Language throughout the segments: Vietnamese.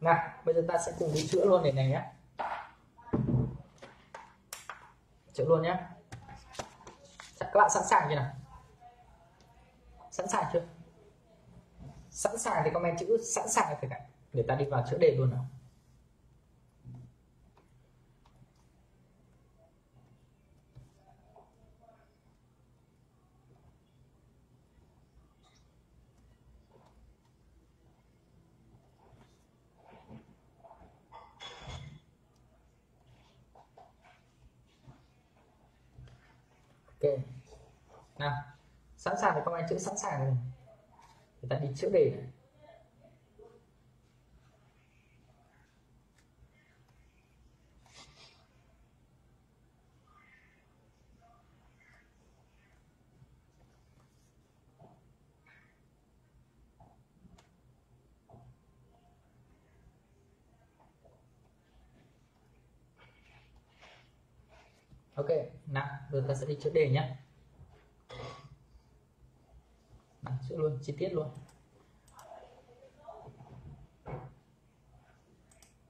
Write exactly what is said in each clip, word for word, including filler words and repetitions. Nào, bây giờ ta sẽ cùng đi chữa luôn này này nhé. Chữa luôn nhé. Các bạn sẵn sàng chưa nào? Sẵn sàng chưa? Sẵn sàng thì comment chữ sẵn sàng phải cả. Để ta đi vào chữa đề luôn nào. Ok. Nào, sẵn sàng thì các bạn chữ sẵn sàng rồi. Người ta đi chữa đề này. Ok, nào, rồi ta sẽ đi chữa đề nhé. Nào, chữa luôn, chi tiết luôn.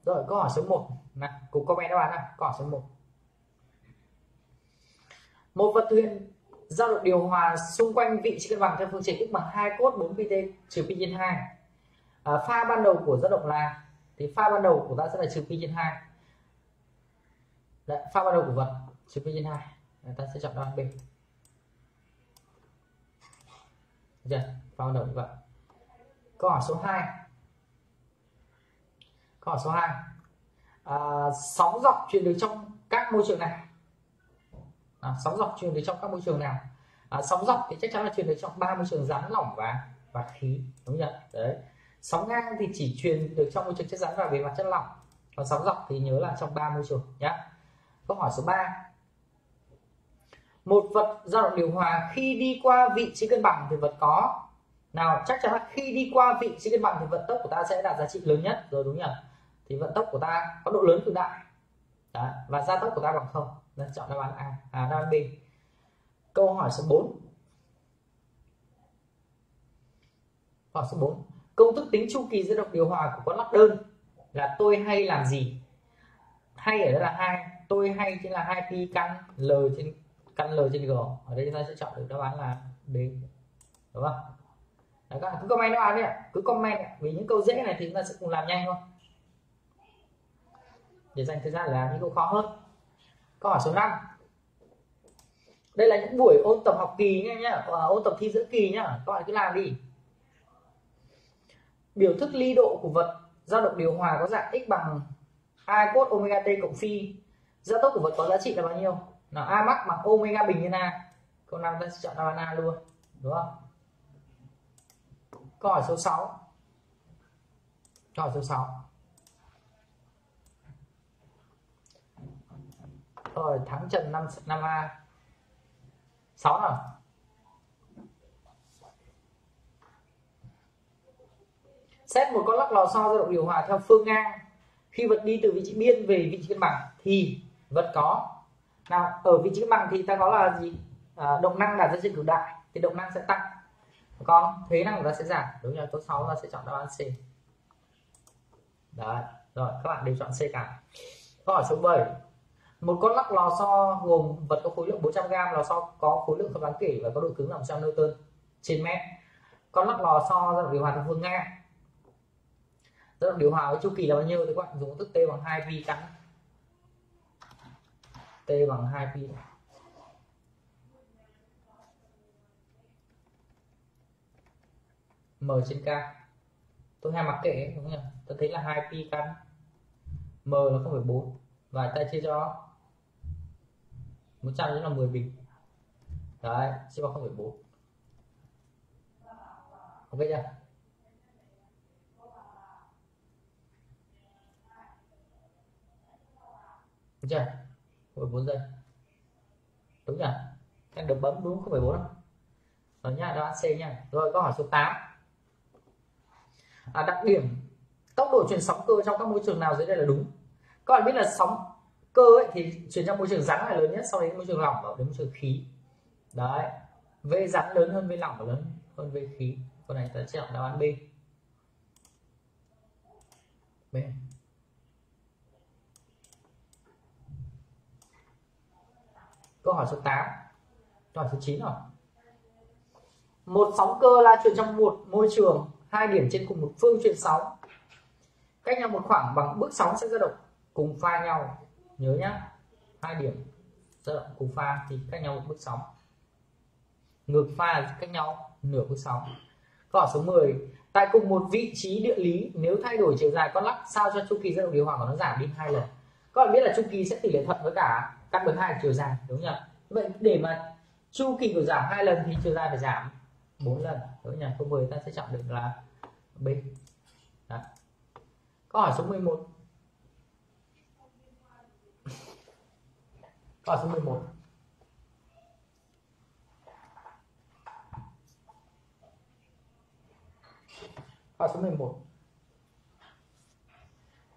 Rồi, câu hỏi số một. Nào, cùng comment các bạn nào, câu hỏi số một. Một vật thuyền dao động điều hòa xung quanh vị trí cân bằng theo phương trình x bằng hai cos bốn pi t trừ pi nhân hai. À, pha ban đầu của dao động là thì pha ban đầu của ta sẽ là trừ pi nhân hai. Đấy, pha ban đầu của vật trừ pi nhân hai, người ta sẽ chọn đáp án B. Được, pha ban đầu như vậy. Câu hỏi số hai. Câu hỏi số hai. À, sóng dọc truyền được trong các môi trường nào? À, sóng dọc truyền được trong các môi trường nào? À, sóng dọc thì chắc chắn là truyền được trong ba môi trường rắn, lỏng và và khí, đúng chưa? Đấy. Sóng ngang thì chỉ truyền được trong môi trường chất rắn và bề mặt chất lỏng. Còn sóng dọc thì nhớ là trong ba môi trường nhé. Câu hỏi số ba. Một vật dao động điều hòa khi đi qua vị trí cân bằng thì vật có. Nào, chắc chắn là khi đi qua vị trí cân bằng thì vận tốc của ta sẽ đạt giá trị lớn nhất rồi, đúng nhỉ? Thì vận tốc của ta có độ lớn cực đại. Đấy, và gia tốc của ta bằng không. Nên chọn đáp án A, à, đáp án B. Câu hỏi số bốn. Câu hỏi số bốn. Công thức tính chu kỳ dao động điều hòa của con lắc đơn là tôi hay làm gì? Hay ở đây là hai, tôi hay chính là hai pi căn l trên căn l trên g. Ở đây chúng ta sẽ chọn được đáp án là B, đúng không? Đấy, các bạn cứ comment đáp án đi ạ, cứ comment ạ. Vì những câu dễ này thì chúng ta sẽ cùng làm nhanh thôi, để dành thời gian để làm những câu khó hơn. Câu hỏi số năm. Đây là những buổi ôn tập học kỳ nhé nhá, ôn tập thi giữa kỳ nhá, các bạn cứ làm đi. Biểu thức ly độ của vật dao động điều hòa có dạng x bằng a cos omega t cộng phi. Gia tốc của vật có giá trị là bao nhiêu? Là a max bằng omega bình nhân a. Câu năm ta sẽ chọn đáp án A luôn, đúng không? Câu hỏi số sáu. Câu hỏi số sáu. Rồi, thắng trần năm năm a. sáu nào. Xét một con lắc lò xo dao động điều hòa theo phương ngang khi vật đi từ vị trí biên về vị trí cân bằng thì vật có. Nào, ở vị trí cân bằng thì ta có là gì? À, động năng đạt giá trị cực đại thì động năng sẽ tăng, còn thế năng của ta sẽ giảm, đúng rồi. Câu sáu ta sẽ chọn đáp án C. Đấy, rồi các bạn đều chọn C cả. Câu hỏi số bảy. Một con lắc lò xo gồm vật có khối lượng bốn trăm gam, lò xo có khối lượng không đáng kể và có độ cứng là một trăm newton trên mét. Con lắc lò xo dao động điều hòa theo phương ngang, dao động điều hòa với chu kỳ là bao nhiêu thì các bạn dùng công thức t bằng hai pi căn t bằng hai pi m trên k. Tôi hay mặc kệ, đúng nhỉ? Tôi thấy là hai pi căn m là không phẩy bốn và ta chia cho một trăm chính là mười bình. Đấy, chia bằng không phẩy bốn. Ok chưa? Đúng chưa? mười bốn giây. Đúng nhỉ? Các được bấm đúng không? mười bốn không? Đó nhá, đáp án C nhá. Rồi câu hỏi số tám. À, đặc điểm tốc độ truyền sóng cơ trong các môi trường nào dưới đây là đúng. Các bạn biết là sóng cơ ấy thì truyền trong môi trường rắn là lớn nhất, sau đấy môi trường lỏng và đến môi trường khí. Đấy. V rắn lớn hơn V lỏng và lớn hơn V khí. Câu này ta chọn đáp án B. B. Câu hỏi số tám. Câu hỏi số chín rồi. Một sóng cơ la truyền trong một môi trường hai điểm trên cùng một phương truyền sóng, cách nhau một khoảng bằng bước sóng sẽ dao động cùng pha nhau. Nhớ nhá, hai điểm dao động cùng pha thì cách nhau một bước sóng, ngược pha là cách nhau nửa bước sóng. Câu hỏi số mười. Tại cùng một vị trí địa lý, nếu thay đổi chiều dài con lắc sao cho chu kỳ dao động điều hòa của nó giảm đi hai lần. Các bạn biết là chu kỳ sẽ tỷ lệ thuận với cả căn bậc hai chiều dài, đúng nhỉ? Vậy để mà chu kỳ của giảm hai lần thì chiều dài phải giảm bốn lần, đúng nhỉ? Câu mười ta sẽ chọn được là B. Đó. Câu hỏi số mười một. Câu hỏi số mười một. Câu số mười một.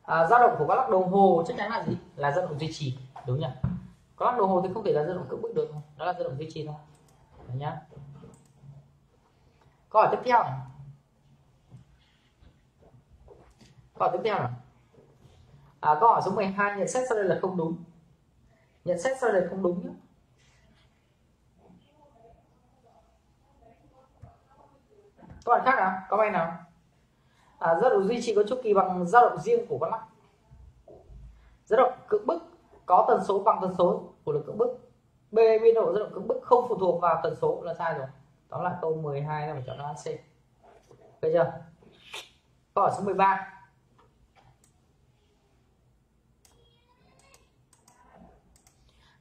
À, dao động của các lắc đồng hồ chắc chắn là gì? Là dao động duy trì, đúng nhỉ? Các lắc đồng hồ thì không thể là dao động cưỡng bức được, đó là dao động duy trì thôi. Đấy nhá. Câu hỏi tiếp theo. Câu hỏi tiếp theo nào. À, câu hỏi số mười hai, nhận xét sau đây là không đúng. Nhận xét sau đây là không đúng nhé. Các bạn khác nào? Các bạn nào? À, dao động duy trì có chu kỳ bằng dao động riêng của con lắc. Dao động cưỡng bức có tần số bằng tần số của lực cưỡng bức. B, biên độ dao động cưỡng bức không phụ thuộc vào tần số là sai rồi. Đó là câu mười hai, là phải chọn đáp án C. Được chưa? Câu hỏi số mười ba.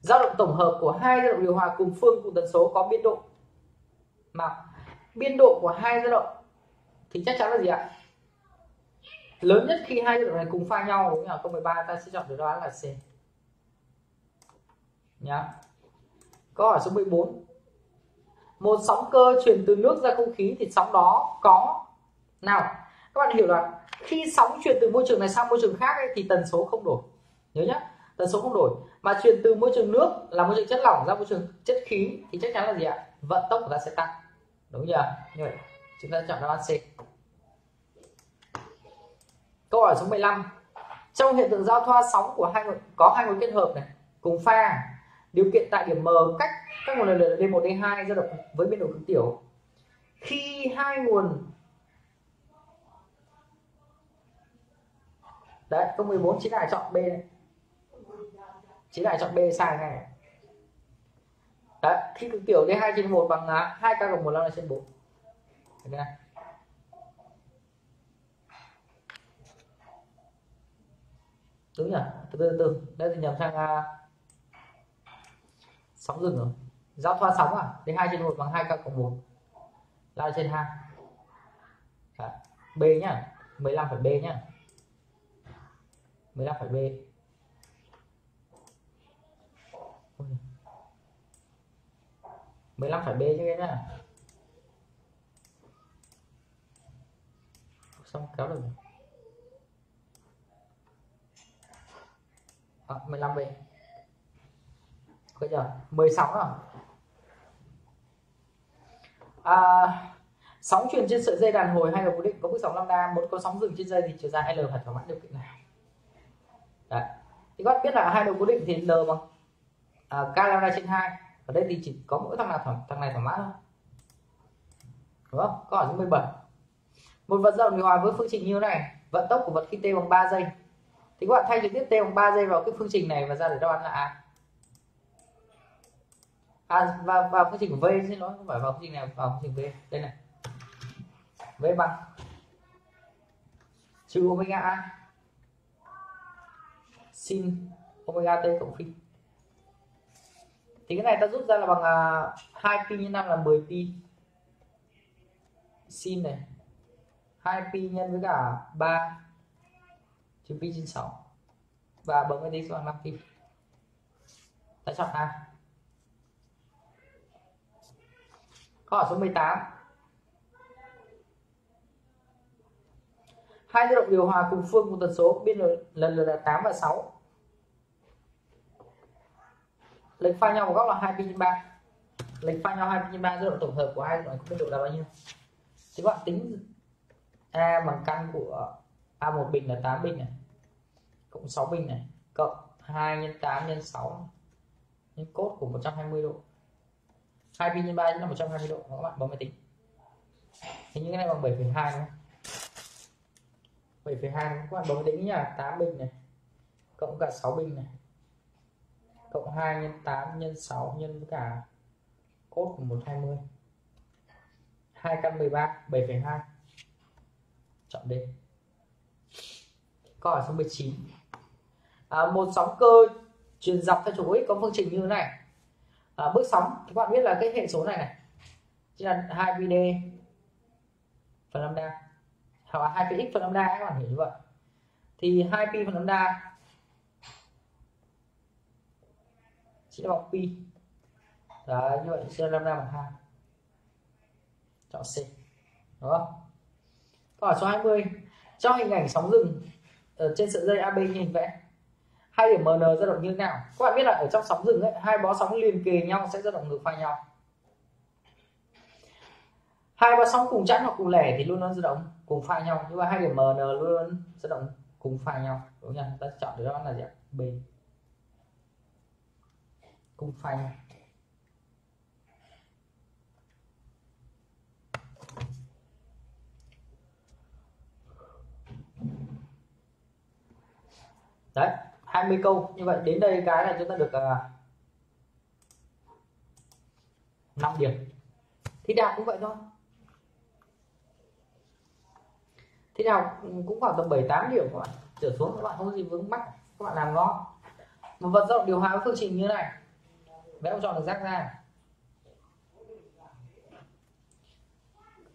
Dao động tổng hợp của hai dao động điều hòa cùng phương cùng tần số có biên độ. Mà biên độ của hai dao động thì chắc chắn là gì ạ? Lớn nhất khi hai dao động này cùng pha nhau, đúng không? Câu mười ba ta sẽ chọn được đáp án là C. Nhá. Câu hỏi số mười bốn. Một sóng cơ truyền từ nước ra không khí thì sóng đó có nào? Các bạn hiểu là khi sóng truyền từ môi trường này sang môi trường khác ấy, thì tần số không đổi. Nhớ nhá, tần số không đổi mà truyền từ môi trường nước là môi trường chất lỏng ra môi trường chất khí thì chắc chắn là gì ạ? Vận tốc của ta sẽ tăng. Đúng chưa? Như vậy chúng ta chọn đáp án C. Câu hỏi số mười lăm. Trong hiện tượng giao thoa sóng của hai nguồn có hai nguồn kết hợp này cùng pha, điều kiện tại điểm M cách các nguồn lần lượt là D một, D hai dao động với biên độ cực tiểu. Khi hai nguồn đấy, câu mười bốn chính là chọn B này. Chính là chọn B sai này. Đấy, khi cực tiểu D hai trên một bằng hai k cộng một lambda trên bốn. Được chưa? Đúng nhỉ? Từ từ từ, đây thì nhầm sang uh, sóng dừng rồi. Giao thoa sóng à? D hai trên một bằng hai k cộng một là trên hai. Đấy. B nhá, mười lăm phải B nhá. mười lăm phải B. mười lăm phải B chứ em nhá. Xong kéo được. À, mười lăm B. Bây giờ mười sáu rồi. À, sóng truyền trên sợi dây đàn hồi hay là cố định có bước sóng lambda, một con sóng dừng trên dây thì chiều dài L phải thỏa mãn điều kiện nào? Đấy. Thì các bạn biết là hai đầu cố định thì L bằng à, k lambda trên hai. Ở đây thì chỉ có mỗi thằng nào thỏa, thằng này thỏa mãn thôi. Đúng không? Câu hỏi số mười bảy. Một vật dao động điều hòa với phương trình như thế này, vận tốc của vật khi t bằng ba giây. Thì các bạn thay trực tiếp t bằng ba giây vào cái phương trình này và ra được đáp án là A. À, và vào phương trình của V, xin lỗi, không phải vào phương trình này, vào phương trình V. Đây này. V bằng trừ omega A sin omega t cộng phi. Thì cái này ta rút ra là bằng uh, hai pi nhân năm là mười pi sin này, hai pi nhân với cả ba trừ pi trên sáu và bấm cái tí sẽ bằng năm pi. Ta chọn A. Câu hỏi số mười tám. Hai dao động điều hòa cùng phương cùng tần số biên độ lần lượt là tám và sáu. Lệch pha nhau của góc là hai pi trên ba. Lệch pha nhau hai pi trên ba, dao động tổng hợp của hai dao động có biên độ là bao nhiêu? Thì các bạn tính A bằng căn của A một bình là tám bình này, cộng sáu bình này, cộng hai x tám x sáu nhân cốt của một trăm hai mươi độ. hai pi nhân ba là một trăm hai mươi độ. Các bạn bấm máy tính. Thì những cái này bằng bảy phẩy hai đúng không? bảy phẩy hai các bạn bấm máy tính nhá. tám bình này cộng cả sáu bình này, cộng hai nhân tám nhân sáu nhân với cả cốt của một trăm hai mươi. hai trăm mười ba, bảy phẩy hai. Chọn D. Câu hỏi số mười chín. À, một sóng cơ truyền dọc theo trục x có phương trình như thế này. À, bước sóng các bạn biết là cái hệ số này này, chính là hai pi d phần lambda hoặc là hai pi x phần lambda, các bạn hiểu như vậy. Thì hai pi phần lambda chính là bằng pi. Đấy, như vậy sẽ lambda bằng hai. Chọn C. Đúng không? Câu hỏi số hai mươi. Cho hình ảnh sóng rừng ở trên sợi dây a bê như hình vẽ, hai điểm em en dao động như thế nào? Các bạn biết là ở trong sóng rừng ấy, hai bó sóng liền kề nhau sẽ dao động ngược pha nhau. Hai bó sóng cùng chẵn hoặc cùng lẻ thì luôn luôn dao động cùng pha nhau. Nhưng mà hai điểm em en luôn luôn dao động cùng pha nhau. Đúng nhỉ? Ta chọn được đó là gì? B. Cùng pha nhau. Đấy, hai mươi câu. Như vậy đến đây cái này chúng ta được uh, năm điểm. Thi đại học cũng vậy thôi. Thi đại học cũng khoảng tầm bảy tám điểm các bạn. Trở xuống các bạn không có gì vướng mắc, các bạn làm ngon. Một vật dao động điều hòa với phương trình như thế này. Bé chọn được rác ra.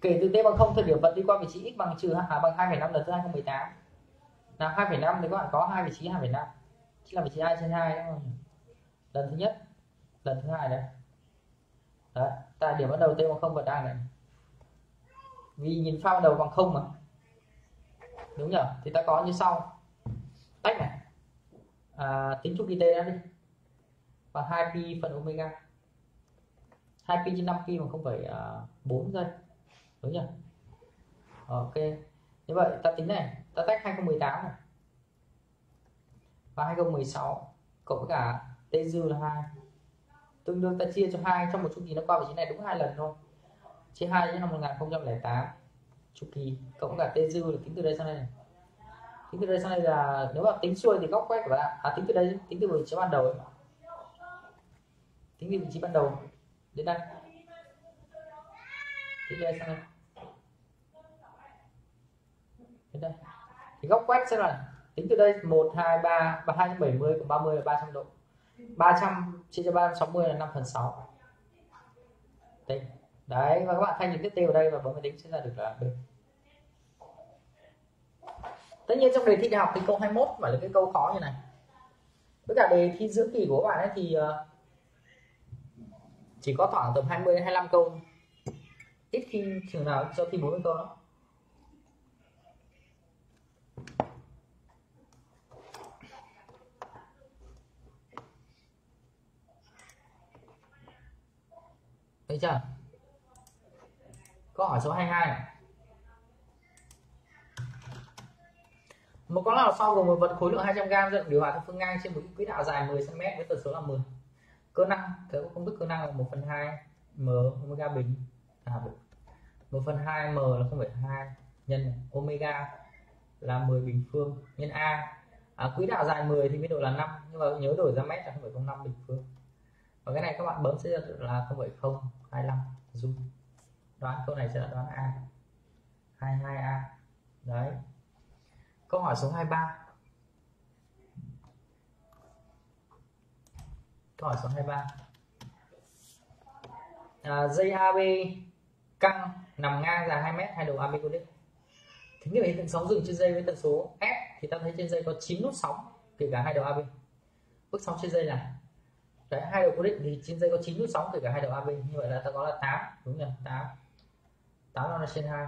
Kể từ t bằng không thời điểm vật đi qua vị trí x bằng trừ à, bằng hai phẩy năm lần thứ hai không một tám. Là hai phẩy năm thì các bạn có hai vị trí hai phẩy năm, chính là vị trí hai trên hai đúng không? Lần thứ nhất, lần thứ hai đấy. Đấy, tại điểm bắt đầu t bằng không và đang này. Vì nhìn pha bắt đầu bằng không mà. Đúng nhỉ? Thì ta có như sau. Tách này. À, tính chu kỳ t đã đi. Bằng hai pi phần omega. hai pi trên năm pi bằng không phẩy bốn giây. Đúng nhỉ? Ok. Như vậy ta tính này, ta tách hai không một tám này và hai không một sáu cộng với cả t dư là hai, tương đương ta chia cho hai trong một chu kỳ nó qua vị trí này đúng hai lần thôi, chia hai cho năm một nghìn không trăm lẻ tám chu kỳ cộng cả t dư là tính từ đây sang đây này. Tính từ đây sang đây là nếu bạn tính xuôi thì góc quét của bạn à, tính từ đây tính từ vị trí ban đầu ấy. Tính từ vị trí ban đầu đến đây, tính từ đây sang đây đến đây. Thì góc quét sẽ là tính từ đây một, hai, ba và hai trăm bảy mươi cộng ba mươi là ba trăm độ. ba trăm chia cho ba trăm sáu mươi là năm phần sáu. Đây. Đấy, và các bạn thay những cái tiêu ở đây và bấm máy tính sẽ ra được là B. Tất nhiên trong đề thi đại học thì câu hai mươi mốt phải là cái câu khó như này. Với cả đề thi giữa kỳ của các bạn ấy thì chỉ có khoảng tầm hai mươi đến hai mươi lăm câu. Ít khi trường nào cho thi bốn mươi câu đó. Thấy chưa? Câu hỏi số hai mươi hai này. Một con lò xo gồm một vật khối lượng hai trăm gam dao động điều hòa theo phương ngang trên một quỹ đạo dài mười xăng-ti-mét với tần số là mười. Cơ năng, thế công thức cơ năng là một phần hai m omega bình à, một phần hai m là không phẩy hai nhân omega là mười bình phương nhân a. À, quỹ đạo dài mười thì biên độ là năm, nhưng mà nhớ đổi ra mét là không phẩy không năm bình phương. Và cái này các bạn bấm sẽ được là không phẩy không hai lăm dung. Đoán câu này sẽ là đoán A, hai mươi hai A. Đấy. Câu hỏi số hai mươi ba. Câu hỏi số hai mươi ba. À, dây a bê căng nằm ngang dài hai mét, hai đầu a bê cố định. Thí nghiệm hiện tượng sóng dừng trên dây với tần số F thì ta thấy trên dây có chín nút sóng kể cả hai đầu a bê. Bước sóng trên dây là đấy, hai đầu cố định thì trên dây có chín nút sóng kể cả hai đầu a bê, như vậy là ta có là tám, đúng nhỉ? tám tám nó là trên hai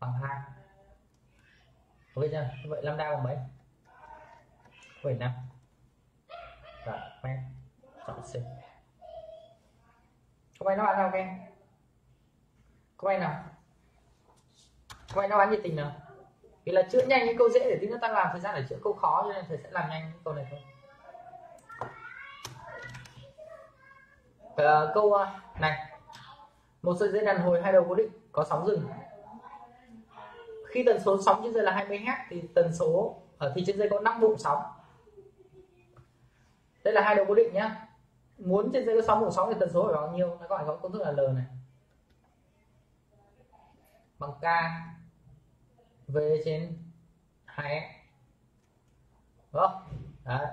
bằng hai. Ok chưa? Như vậy lambda bằng mấy? bảy phẩy năm. Rồi, men chọn C. Có bay nó bạn nào các em? Có bay nào? Các bạn đáp án nhiệt tình nào, vì là chữa nhanh những câu dễ để tí nữa ta làm thời gian để chữa câu khó, cho nên thầy sẽ làm nhanh những câu này thôi. À, câu này, một sợi dây đàn hồi hai đầu cố định có sóng dừng. Khi tần số sóng trên dây là hai mươi héc thì tần số ở thì trên dây có năm bụng sóng. Đây là hai đầu cố định nhá. Muốn trên dây có sáu bụng sóng thì tần số phải bao nhiêu? Nó gọi có công thức là L này bằng K V trên hai, đúng không? Đấy.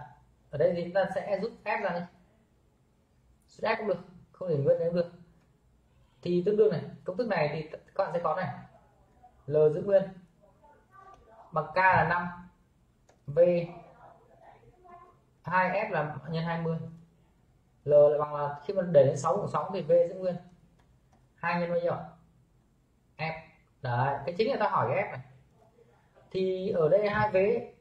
Ở đây thì chúng ta sẽ rút F ra đi. Rút F cũng được, không thể nguyên cũng được. Thì tương đương này, công thức này thì các bạn sẽ có này, L giữ nguyên bằng K là năm, V hai F là nhân hai mươi, L là bằng là khi mà đẩy đến sáu của sóng thì V giữ nguyên hai nhân bao nhiêu F. Đấy, cái chính là ta hỏi cái F này. Thì ở đây hai vế,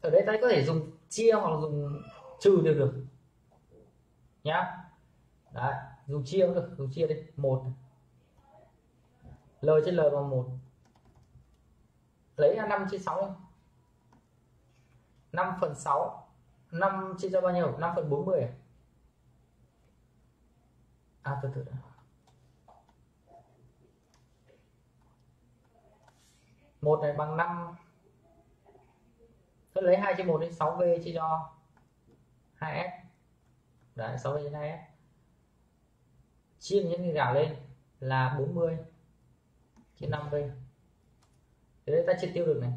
ở đây ta có thể dùng chia hoặc là dùng trừ đều được nhá. Đấy, dùng chia cũng được, dùng chia đi. Một L trên L bằng một, lấy ra năm chia sáu, năm phần sáu, năm chia cho bao nhiêu, năm phần bốn mươi à? À từ từ đã. một này bằng năm, cứ lấy hai chia một đến sáu V chia cho hai F. Đấy, sáu V trên hai F. Chia những gạo lên là bốn mươi chia năm V. Thế đấy ta triệt tiêu được này,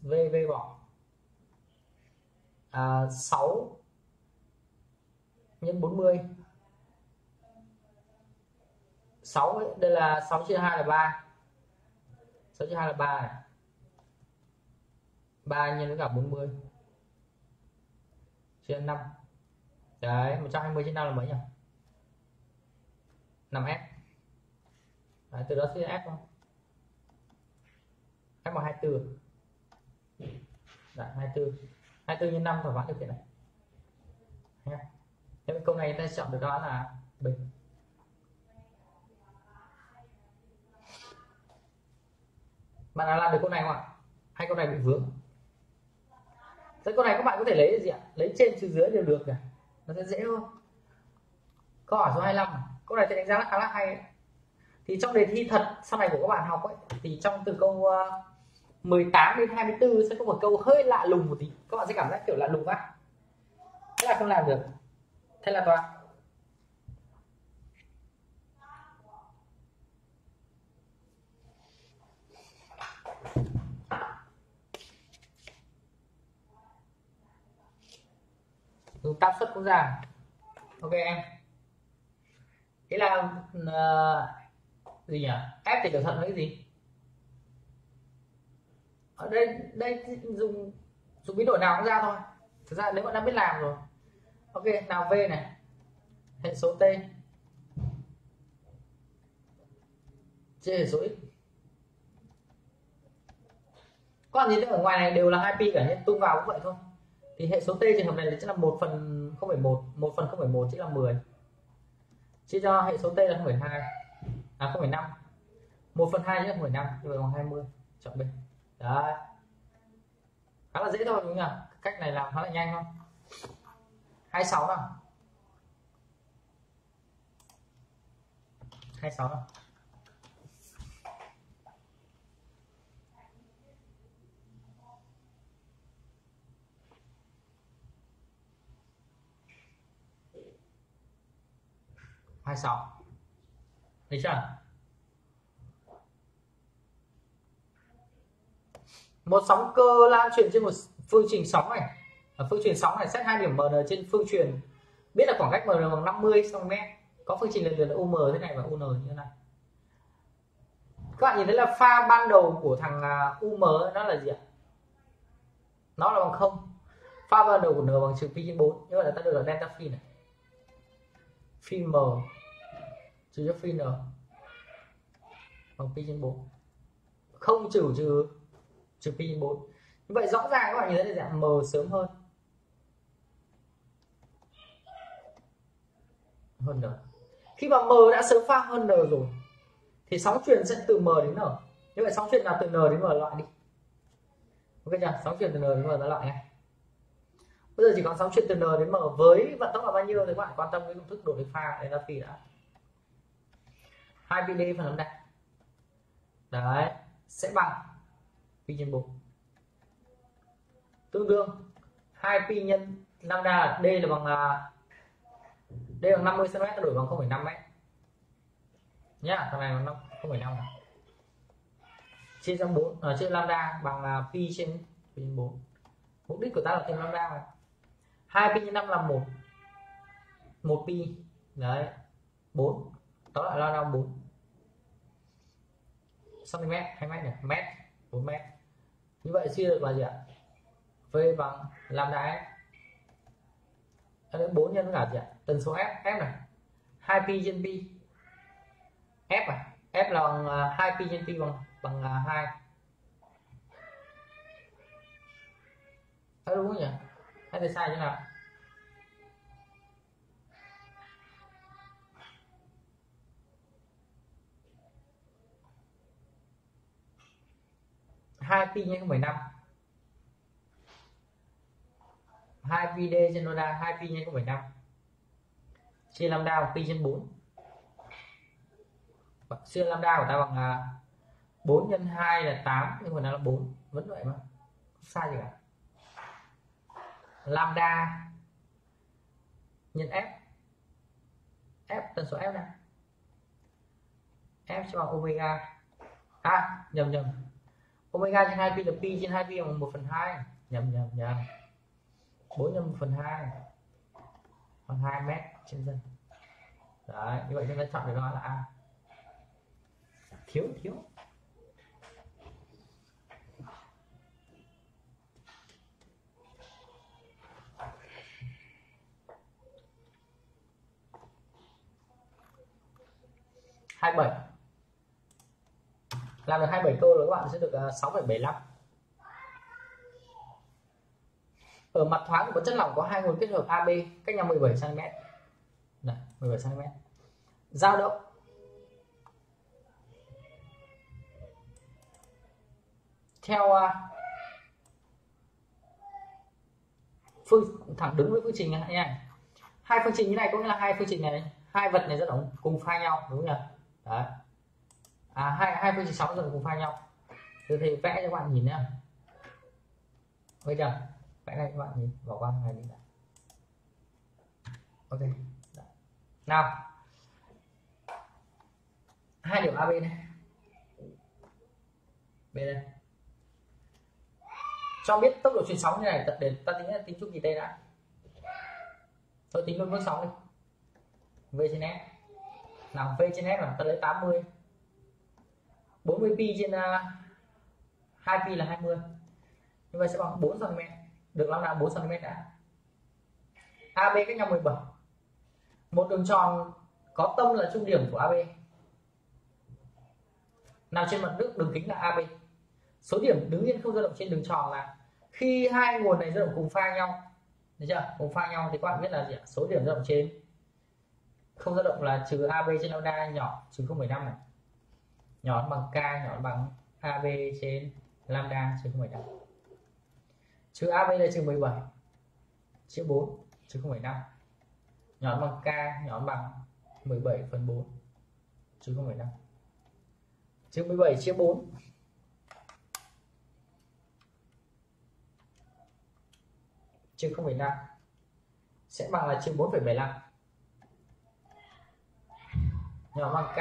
V V bỏ. À, sáu nhân bốn mươi. sáu ấy, đây là sáu chia hai là ba. sáu chia hai là ba này. ba nhân với cả bốn mươi chia năm. Đấy, một trăm hai mươi chia năm là mấy nhỉ? năm F. Đấy, từ đó sẽ F không? F bằng hai mươi tư. Đấy, hai mươi tư. hai mươi tư nhân năm thỏa mãn điều kiện này. Thế câu này ta chọn được đó là bình. Bạn đã làm được câu này không ạ? Hay câu này bị vướng? Thế câu này các bạn có thể lấy gì ạ? Lấy trên trừ dưới đều được cả. Nó sẽ dễ hơn. Câu hỏi số hai mươi lăm. Câu này thì đánh giá là khá là hay. Thì trong đề thi thật sau này của các bạn học ấy, thì trong từ câu mười tám đến hai mươi tư sẽ có một câu hơi lạ lùng một tí. Các bạn sẽ cảm giác kiểu lạ lùng á. Thế là không làm được. Thế là toàn. Dùng tab xuất cũng ra. Ok em. Thế là uh, gì nhỉ? F thì biểu thuận với cái gì? Ở đây đây dùng dùng biến đổi nào cũng ra thôi. Thực ra nếu bạn đã biết làm rồi. Ok, nào V này. Hệ số T chia hệ số X. Các bạn nhìn thấy ở ngoài này đều là hai pi cả nên tung vào cũng vậy thôi. Thì hệ số T trường hợp này sẽ là một phần không phẩy một, một phần không phẩy một chính là mười. Chia cho hệ số T là không phẩy hai, à không phẩy năm. một phần hai là không phẩy năm, như vậy bằng hai mươi. Chọn B. Đấy. Khá là dễ thôi đúng không nhỉ? Cách này làm khá là nhanh không? hai mươi sáu nào. hai mươi sáu nào. hai mươi sáu. Thấy chưa? Một sóng cơ lan truyền trên một phương trình sóng này. Ở phương trình sóng này xét hai điểm em en trên phương truyền, biết là khoảng cách em en bằng năm mươi xăng-ti-mét. Có phương trình lần lượt là u em thế này và u en như thế này. Các bạn nhìn thấy là pha ban đầu của thằng u em nó là gì ạ? Nó là bằng không. Pha ban đầu của n bằng trừ pi trên bốn. Như vậy là ta được là delta phi này. Phi M trừ cho phi N bằng pi trên bốn, không trừ trừ trừ pi trên bốn. Như vậy rõ ràng các bạn nhìn thấy là M sớm hơn hơn N. Khi mà M đã sớm pha hơn N rồi thì sóng truyền sẽ từ M đến N. Như vậy sóng chuyển là từ n đến m loại đi. Ok chưa? Sóng chuyển từ n đến m loại này. Bây giờ chỉ còn sóng chuyển từ n đến m với vận tốc là bao nhiêu thì các bạn quan tâm cái công thức độ lệch pha đây là phi đã. hai pi d phần âm này. Đấy, sẽ bằng pi nhân bốn. Tương đương hai pi nhân lambda, d là bằng d bằng năm mươi xăng-ti-mét, ta đổi bằng không phẩy năm mét. Nhá, thằng này bằng không phẩy năm này. Chia cho bốn, ở trên lambda bằng pi trên pi nhân bốn. Mục đích của ta là tìm lambda này. hai pi nhân năm là một. một pi đấy, bốn. Đó là lambda bốn. xăng-ti-mét, hai mét này, mét, bốn mét. Như vậy chia được vào gì ạ? V bằng lambda f bốn nhân cả gì ạ? Tần số f, f này hai pi trên pi f này, f là bằng hai pi trên pi bằng bằng hai. Đấy đúng không nhỉ? Hay là sai chứ nào? hai pi nhân không phẩy năm, hai pi d trên lambda, hai pi nhân không phẩy năm chia lambda bằng pi trên bốn. Chia lambda của ta bằng bốn nhân hai là tám, nhưng mà nó là bốn, vẫn vậy mà. Không sai gì cả. Lambda nhân f. F tần số f này. F sẽ bằng omega. À, nhầm nhầm. Omega trên hai pi là pi trên hai pi bằng một phần hai. Nhầm nhầm nhầm. bốn nhân một phần hai bằng hai mét trên giây. Đấy, như vậy chúng ta chọn được đó là A. Thiếu thiếu. hai mươi bảy. Làm được hai mươi bảy câu là các bạn sẽ được sáu phẩy bảy lăm. Ở mặt thoáng của chất lỏng có hai nguồn kết hợp a bê cách nhau mười bảy xăng-ti-mét. Này, mười bảy xăng-ti-mét. Dao động theo phương thẳng đứng với phương trình này nha. Hai phương trình như này có nghĩa là hai phương trình này, hai vật này dao động cùng pha nhau đúng không nhỉ? Đấy. À, hai hai phương trình sóng dần cùng pha nhau. Thế thì vẽ cho các bạn nhìn nhá. Bây giờ vẽ này các bạn nhìn, bỏ qua này đi. Ok. Đã. Nào. Hai điểm a bê này. B đây. Cho biết tốc độ truyền sóng như này tận đến ta tính là tính chu kỳ T đã. Tôi tính luôn bước sóng đi. V trên S. Nào V trên S là ta lấy tám mươi. bốn mươi pi trên hai pi là hai mươi. Như vậy sẽ bằng bốn xăng-ti-mét. Được lambda bốn xăng-ti-mét đã. a bê cách nhau mười bảy. Một đường tròn có tâm là trung điểm của a bê. Nằm trên mặt nước đường kính là a bê. Số điểm đứng yên không dao động trên đường tròn là khi hai nguồn này dao động cùng pha nhau. Được chưa? Cùng pha nhau thì các bạn biết là gì ạ? Số điểm dao động trên không dao động là trừ a bê trên lambda nhỏ trừ không phẩy năm này. Nhỏ bằng k, nhỏ bằng a bê trên lambda trừ không phẩy năm. Trừ a bê là trừ mười bảy, trừ bốn, trừ không phẩy năm. Nhỏ bằng k, nhỏ bằng mười bảy phần bốn, trừ không phẩy năm. Trừ mười bảy chia bốn. Trừ không phẩy năm sẽ bằng là trừ bốn phẩy bảy lăm. Nhỏ bằng k.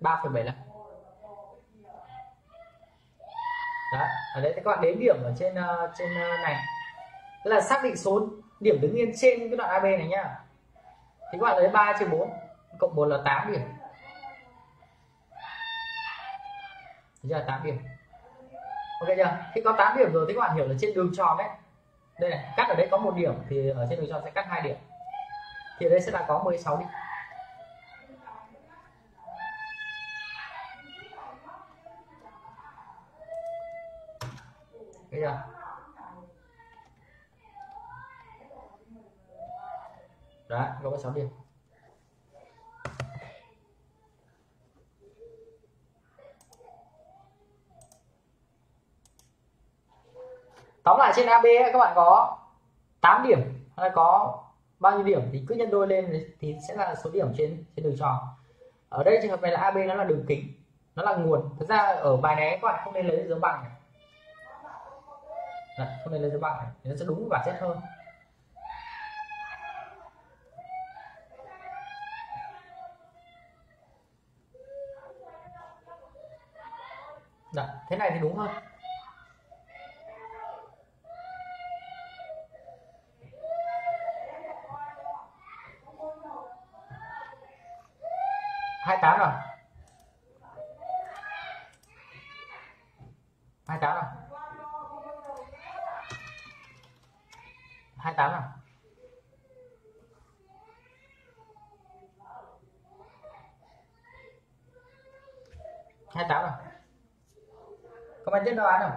ba phẩy bảy lăm. Đó, ở đây các bạn đếm điểm ở trên uh, trên uh, này. Tức là xác định số điểm đứng yên trên cái đoạn a bê này nhá. Thì các bạn lấy ba chia bốn cộng một là tám điểm. Thế là tám điểm. Ok chưa? Khi có tám điểm rồi thì các bạn hiểu là trên đường tròn đấy. Đây này, cắt ở đây có một điểm thì ở trên đường tròn sẽ cắt hai điểm. Thì ở đây sẽ là có mười sáu điểm. Bây giờ Đấy, gõ vào sáu điểm. Tóm lại trên a bê các bạn có tám điểm hay có bao nhiêu điểm thì cứ nhân đôi lên thì sẽ là số điểm trên trên đường tròn. Ở đây trường hợp này là a bê nó là đường kính, nó là nguồn. Thực ra ở bài này các bạn không nên lấy dấu bằng này. Đấy, không nên lấy dấu bằng này thì nó sẽ đúng bản chất hơn. Đấy, thế này thì đúng hơn. hai mươi tám rồi. hai mươi tám rồi. hai mươi tám rồi. hai mươi tám rồi. Các bạn biết đáp án không?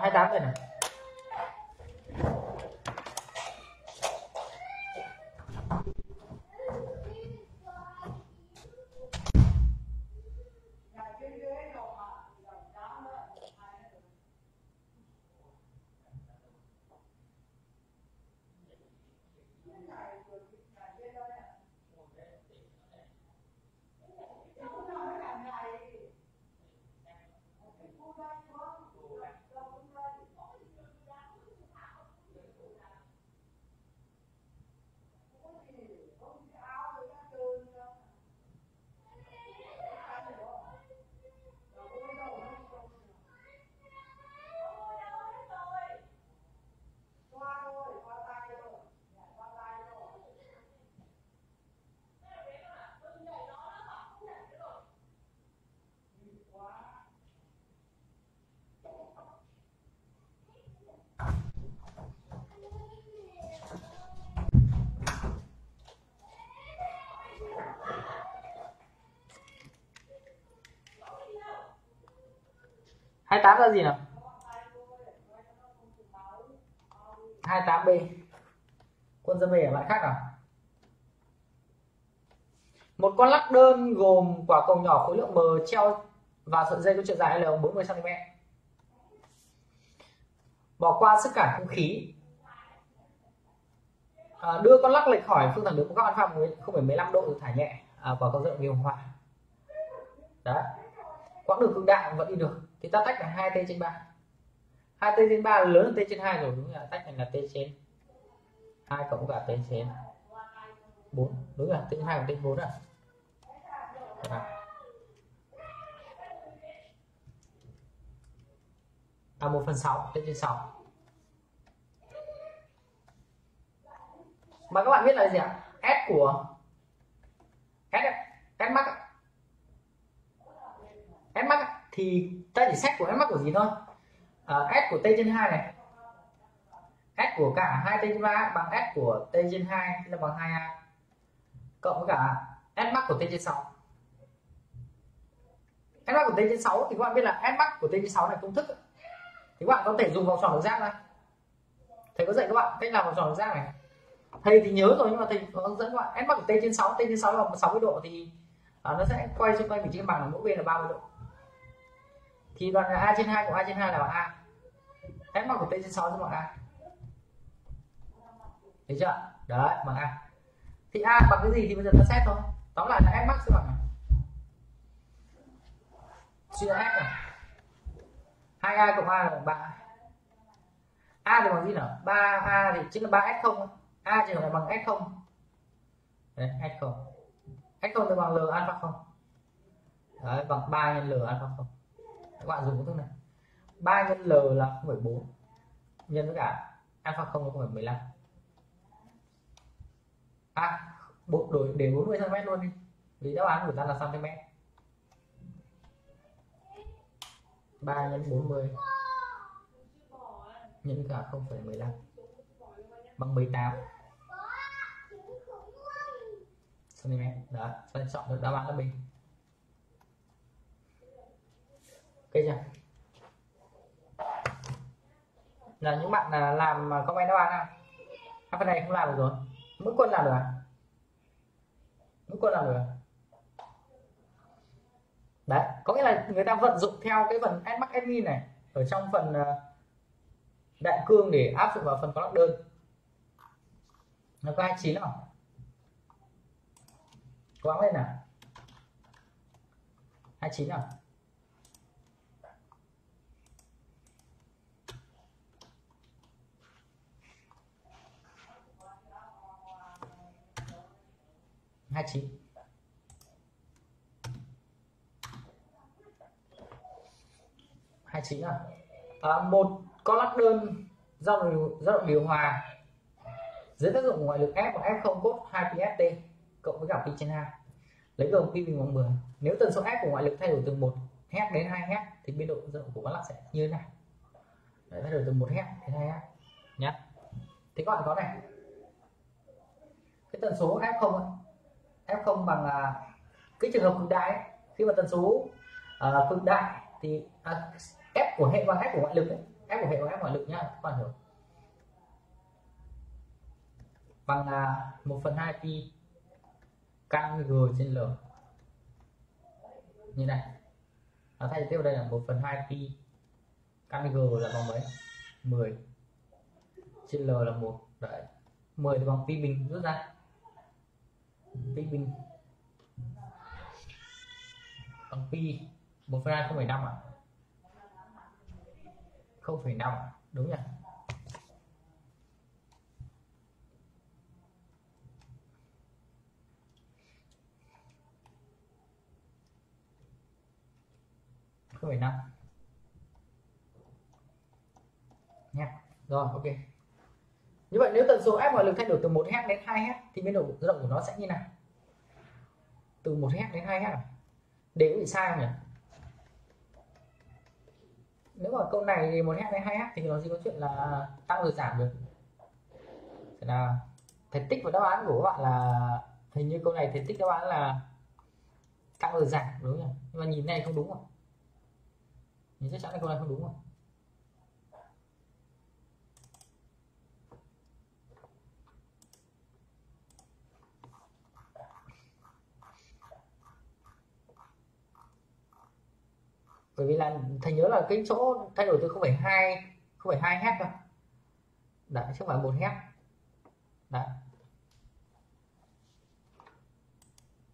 hai mươi tám rồi này. hai mươi tám là gì nào? hai mươi tám B. Quân ra B ở lại khác nào? Một con lắc đơn gồm quả cầu nhỏ khối lượng M treo và sợi dây có chiều dài L bốn mươi xăng ti mét. Bỏ qua sức cản không khí. À, đưa con lắc lệch khỏi phương thẳng đứng của các alpha không phẩy mười lăm độ rồi thả nhẹ à, quả cầu rộng điều hòa. Đó. Quãng đường cực đại vẫn đi được. Thì ta tách là hai T trên ba. hai T trên ba là lớn hơn T trên hai rồi, đúng là tách thành là T trên hai cộng cả T trên bốn. Đúng là T trên hai cộng T trên bốn à. À một phần sáu, T trên sáu. Mà các bạn biết là gì ạ? S của S S max. S max thì ta chỉ xét của S max của gì thôi à, S của T trên hai này, S của cả hai T trên ba bằng S của T trên hai là bằng hai A cộng với cả S max của T trên sáu. S max của T trên sáu thì các bạn biết là S max của T trên sáu này công thức thì các bạn có thể dùng vòng tròn lục giác này. Thầy có dạy các bạn cách làm vòng tròn lục giác này, thầy thì nhớ rồi nhưng mà thầy có hướng dẫn các bạn S max của T trên sáu, T trên sáu là sáu mươi độ thì à, nó sẽ quay xung quanh vị trí cân bằng là mỗi bên là ba mươi độ. Thì đoạn là A trên hai của A trên hai là bằng A. S max của T trên sáu sẽ bằng A. Thấy chưa? Đấy, bằng A. Thì A bằng cái gì thì bây giờ ta xét thôi. Tóm lại là S max sẽ bằng này. Suy ra S này. hai A cộng A là bằng ba A. A thì bằng gì nào? ba A thì chính là ba S không. A thì là bằng S không. Đấy, S không. S không thì bằng L alpha không. Đấy, bằng ba nhân L alpha không. Các bạn dùng công thức này, ba nhân L là không phẩy bốn nhân với cả alpha không là không phẩy mười lăm. À, bộ đổi đến bốn mươi xăng ti mét luôn đi, vì đáp án của ta là xăng ti mét. ba nhân bốn mươi nhân cả không phẩy mười lăm bằng mười tám xê em. Đó, bạn chọn được đáp án của mình. Ok chưa? Là những bạn là làm comment đáp án không? À, cái này không làm được rồi. Mũi quân làm được à? Mũi quân làm được à? Đấy, có nghĩa là người ta vận dụng theo cái phần Admark Admin này ở trong phần đại cương để áp dụng vào phần column đơn. Nó có hai mươi chín không? Cố gắng lên nào. hai mươi chín nào. hai mươi chín. hai mươi chín à? À, một column đơn dao động, dao động điều hòa dưới tác dụng của ngoại lực F và F không cốt hai pi ét tê cộng với cả pi trên hai lấy gồm pi bình bằng mười. Nếu tần số F của ngoại lực thay đổi từ một héc đến hai héc thì biên độ dao động của column sẽ như thế này. Đấy, thay đổi từ một héc đến hai héc nhé. Thế các bạn có này cái tần số F không ấy, F không bằng à, cái trường hợp cực đại ấy, khi mà tần số à, cực đại thì à, F của hệ bằng F của ngoại lực ấy, F của hệ bằng F ngoại lực nhá, các bạn hiểu bằng à, một phần hai pi căn g trên l như này. Nó thay tiếp đây là một phần hai pi căn g là bằng mấy? mười trên l là một. Đấy, mười thì bằng pi bình rút ra. Pi bình bằng pi một phần hai không phẩy năm à? không phẩy năm à? Đúng nhỉ? không phẩy năm nha. Rồi, ok. Như vậy nếu tần số F ngoại lực thay đổi từ một héc đến hai héc thì biên độ dao động của nó sẽ như nào? Từ một héc đến hai héc à? Để bị sai không nhỉ? Nếu mà câu này thì một héc đến hai héc thì nó chỉ có chuyện là tăng rồi giảm được. Thế là thành tích của đáp án của các bạn là hình như câu này thành tích đáp án là tăng rồi giảm đúng không? Nhưng mà nhìn này không đúng rồi. Nhìn chắc chắn là câu này không đúng rồi. Bởi vì là thầy nhớ là cái chỗ thay đổi từ không phẩy hai héc thôi. Đấy, chứ không phải một héc. Đấy.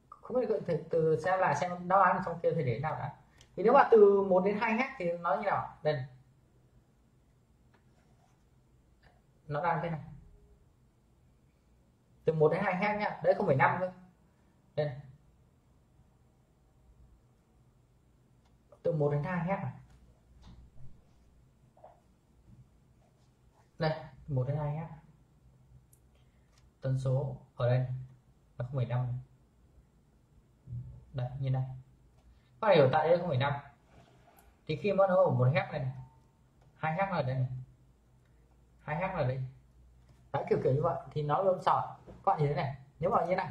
Không biết từ, từ xem là xem đáp án trong kia thầy để nào đã. Thì nếu mà từ một đến hai héc thì nó như nào? Đây này. Nó đang thế này. Từ một đến hai héc nhá. Đấy không phẩy năm thôi. Đây này. Từ một đến hai héc à? Đây, một đến hai héc. Tần số ở đây là không phẩy năm. Đây, như này. Các bạn hiểu tại đây không phẩy năm. Thì khi mà nó ở một héc này này, hai héc ở đây này, hai héc ở đây. Đấy, kiểu kiểu như vậy thì nó luôn sỏi. Các bạn như thế này, nếu mà như thế này.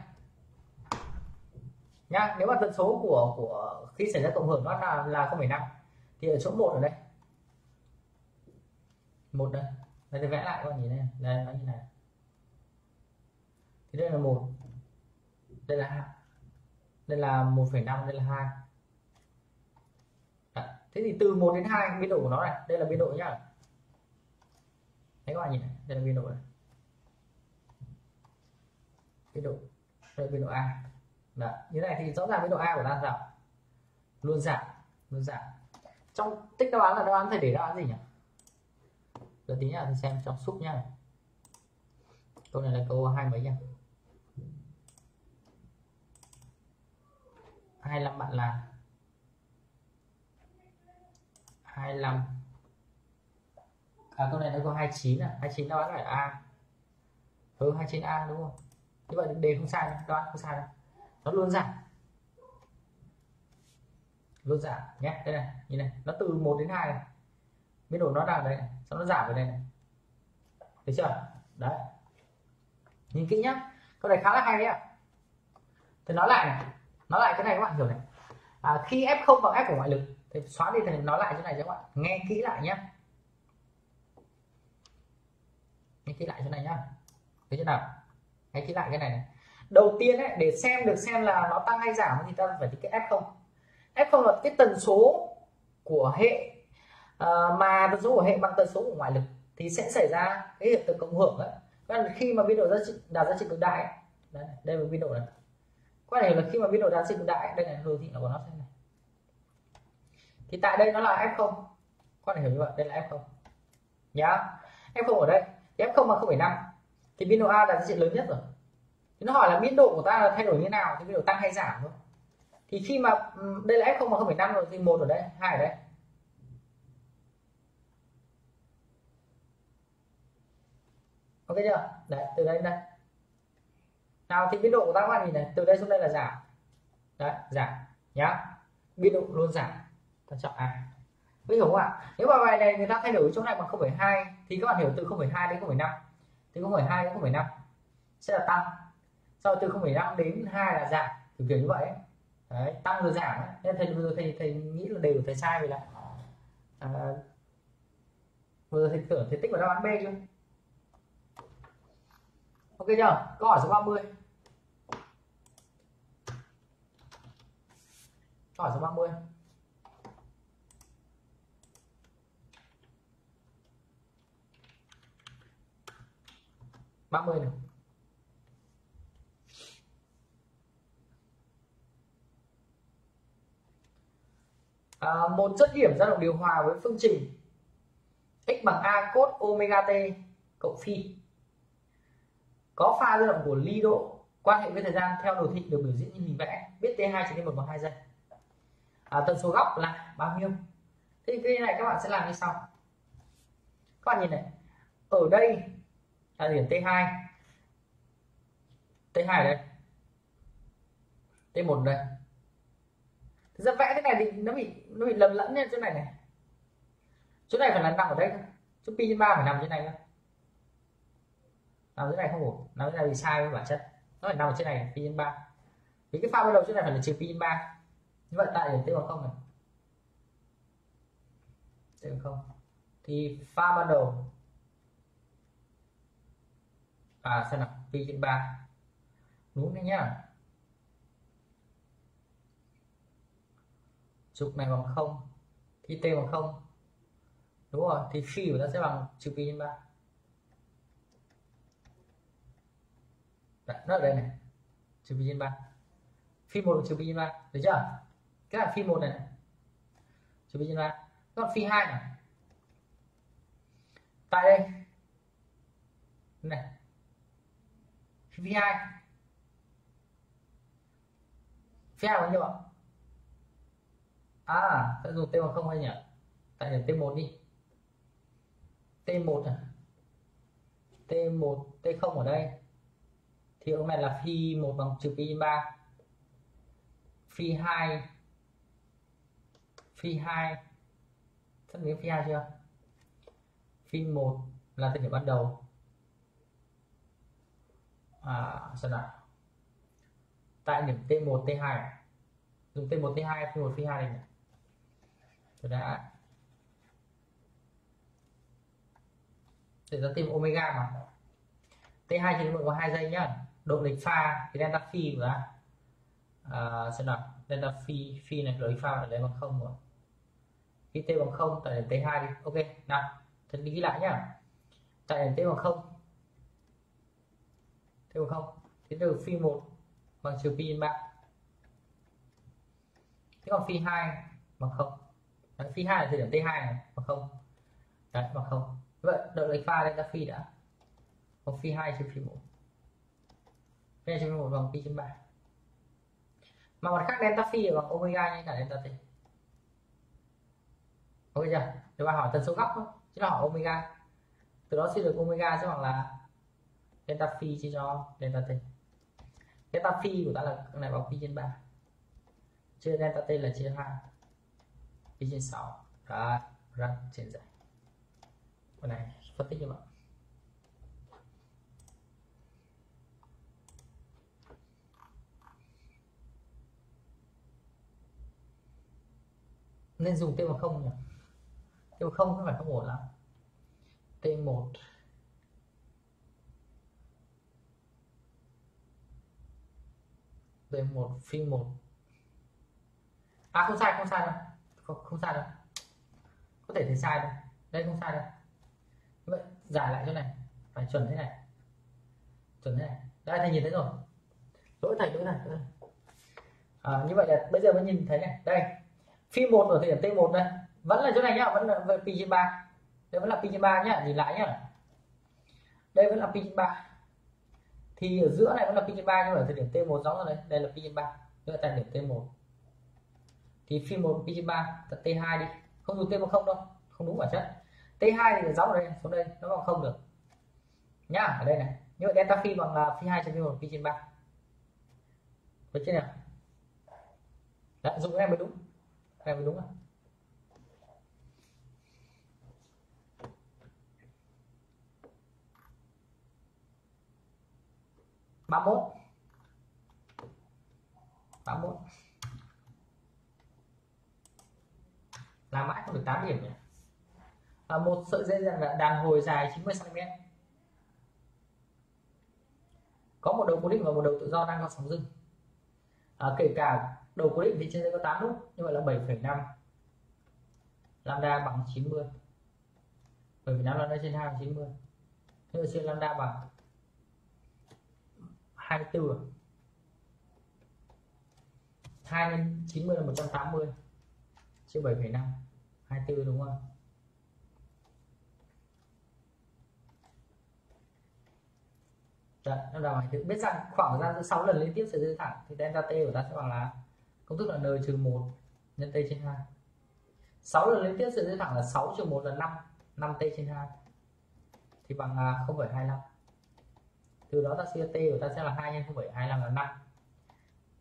Nhá, nếu mà tần số của của khi xảy ra cộng hưởng nó là là không phẩy năm thì ở chỗ một ở đây. một đây. Đây thì vẽ lại các bạn nhìn này, đây nó như này. Thì đây là một. Đây là hai. Đây là một phẩy năm, đây là hai. Đấy. Thế thì từ một đến hai biên độ của nó này, đây là biên độ nhá. Đấy các bạn nhìn này, đây là biên độ này. Biên độ, đây là biên độ A. Đấy, như này thì rõ ràng biên độ A của nó giảm, luôn giảm, luôn giảm. Trong tích đáp án là đáp án thầy để đáp án gì nhỉ? Đợi tí nhá, thầy xem trong súp nhá. Câu này là câu hai mấy nhỉ? hai mươi lăm bạn làm. hai mươi lăm. À, câu này là câu hai mươi chín à? hai mươi chín đáp án phải là A. Ừ, hai mươi chín A đúng không? Như vậy đề không sai đâu, đáp án không sai đâu. Nó luôn giảm, luôn giảm nhé. Đây này, như này, nó từ một đến hai này, biên độ nó là đây này, xong nó giảm về đây này, thấy chưa? Đấy, nhìn kỹ nhá, câu này khá là hay đấy ạ. Thì nói lại này, nói lại cái này các bạn hiểu này. À, khi F không bằng F của ngoại lực thì xóa đi, thì nói lại chỗ này cho các bạn nghe kỹ lại nhé, nghe kỹ lại chỗ này nhá, thấy chỗ nào, nghe kỹ lại cái này này. Đầu tiên ấy, để xem được xem là nó tăng hay giảm thì ta phải tính cái F không. F không là cái tần số của hệ à, mà tần số của hệ bằng tần số của ngoại lực thì sẽ xảy ra cái hiện tượng cộng hưởng ấy. Là khi mà biên độ đạt giá trị cực đại ấy. Đấy, đây là biên độ này. Quan điểm là khi mà biên độ đạt giá trị cực đại ấy, đây là đồ thị nó của nó thế này. Thì tại đây nó là F không. Các bạn hiểu như vậy, đây là F không. Nhá. F không ở đây, thì F không bằng không phẩy năm. Thì biên độ A là giá trị lớn nhất rồi. Thì nó hỏi là biên độ của ta là thay đổi như nào, thì biên độ tăng hay giảm thôi. Thì khi mà đây là F không bằng không phẩy năm rồi thì một ở đây, hai ở đây. Ok chưa? Đấy, từ đây đến đây. Nào thì biên độ của ta các bạn nhìn này, từ đây xuống đây là giảm. Đấy, giảm nhá. Biên độ luôn giảm. Ta chọn A. Biết hiểu không ạ? Nếu mà bài này người ta thay đổi chỗ này bằng không phẩy hai thì các bạn hiểu từ không phẩy hai đến không phẩy năm. Từ không phẩy hai đến không phẩy năm sẽ là tăng. Sau từ không phẩy năm đến hai là giảm, kiểu kiểu như vậy ấy. Đấy, tăng rồi giảm ấy. Nên thầy vừa thầy thầy nghĩ là đều thầy sai vì là à, vừa thầy tưởng thầy tích vào đáp án B chưa? Ok chưa? Câu hỏi số ba mươi. Câu hỏi số ba mươi. ba mươi này. À, một chất điểm dao động điều hòa với phương trình x bằng a cos omega t cộng phi có pha dao động của ly độ quan hệ với thời gian theo đồ thị được biểu diễn như hình vẽ, biết t hai chỉ đến một bằng hai giây. À, tần số góc là bao nhiêu? Thế cái này các bạn sẽ làm như sau. Các bạn nhìn này, ở đây là điểm t hai, t hai ở đây, t một ở đây. Thực ra vẽ thế này thì nó bị nó bị lầm lẫn nha, chỗ này này, chỗ này phải là nằm ở đây, chỗ pi trên ba phải nằm trên này cơ. Làm thế này không ổn, làm thế này thì sai với bản chất, nó phải nằm ở trên này, pi trên ba. Vì cái pha ban đầu chỗ này phải là trừ pi trên ba. Như vậy tại điểm t bằng không này, t bằng không thì pha ban đầu à sao nào pi trên ba đúng đấy nhá. Trục này bằng không thì t bằng không, đúng rồi, thì phi của ta sẽ bằng trừ pi trên ba. Đấy, nó ở đây này, trừ pi trên ba, phi một trừ pi trên ba, được chưa? Cái là phi một này, này. Trừ pi trên ba, còn phi hai này tại đây này, phi hai, phi hai bao nhiêu ạ? À, ta dùng t bằng không hay nhỉ? Tại điểm t một đi. t một à? t một, t không ở đây. Thì ông này là phi một bằng trừ pi trên ba. Phi hai. Phi hai. Sắp đến phi hai chưa? Phi một là thời điểm ban đầu. À, sao nào? Tại điểm t một, t hai. Dùng t một, t hai, phi một, phi hai này nhỉ? Tôi đã để ra tìm omega mà t hai thì nó có hai giây nhá. Độ lệch pha thì delta phi của ta à, xem nào, delta phi phi này lệch pha ở đây bằng không rồi. Khi t bằng không tại điểm t hai đi. Ok nào, thật đi lại nhá. Tại điểm t bằng không, t bằng không thì được phi một bằng trừ pi trên ba. Thế còn phi hai bằng không. Đấy, phi hai là thời điểm t hai này bằng không. Đấy, bằng không. Vậy độ lệch pha delta phi đã. Còn phi hai trừ phi một. Phi hai trừ phi một bằng pi trên ba. Mà mặt khác delta phi bằng omega như cả delta t. Ok chưa? Để bạn hỏi tần số góc thôi, chứ nó hỏi omega. Từ đó suy được omega sẽ bằng là delta phi chia cho delta t. Delta phi của ta là cái này bằng pi trên ba. Chia delta t là chia hai. Pi trên sáu ra ra trên giải. Cái này phân tích như vậy. nên dùng tê bằng không nhỉ? Tê bằng không có phải không ổn lắm. T một T một phi một. À không sai, không sai đâu. Không, không sai đâu. Có thể thấy sai đâu. Đây không sai đâu. Vậy giải lại chỗ này phải chuẩn thế này. Chuẩn thế này. Đây thầy nhìn thấy rồi. Lỗi thầy, lỗi thầy. À, như vậy là bây giờ mới nhìn thấy này. Đây. Phi một ở thời điểm T một đây. Vẫn là chỗ này nhá, vẫn là pi trên ba. Đây vẫn là pi trên ba nhá, nhìn lại nhá. Đây vẫn là pi trên ba. Thì ở giữa này vẫn là pi trên ba nhưng ở thời điểm T một rõ rồi đấy, đây là pi trên ba. Nữa tại điểm T một. Thì phi một pi trên ba, T hai đi. Không dùng T bằng không đâu, không đúng bản chất. T hai thì rõ ở đây, xuống đây nó bằng không được. Nhá, ở đây này. Như vậy delta phi bằng là phi hai trừ phi một pi trên ba. Được chưa nào? Đã dùng cái này mới đúng. Cái này mới đúng rồi. ba mươi mốt ba mươi mốt làm mãi không được tám điểm nhỉ. À, một sợi dây đàn hồi dài chín mươi xăng-ti-mét có một đầu cố định và một đầu tự do đang có sóng dừng. À, kể cả đầu cố định thì trên đây có tám nút, như vậy là bảy phẩy năm lambda bằng chín mươi. bảy phẩy năm lambda trên hai bằng chín mươi. Thế rồi trên lambda bằng hai mươi tư. hai nhân chín mươi là một trăm tám mươi. Chia bảy phẩy năm hai mươi tư đúng không? Đấy, năm đầu này biết rằng khoảng ra sáu lần liên tiếp sẽ dư thẳng thì delta t của ta sẽ bằng là công thức là n trừ một nhân t trên hai. sáu lần liên tiếp sẽ dư thẳng là sáu trừ một là năm, năm t trên hai thì bằng không phẩy hai lăm. Từ đó ta chia t của ta sẽ là hai nhân không phẩy hai lăm là năm.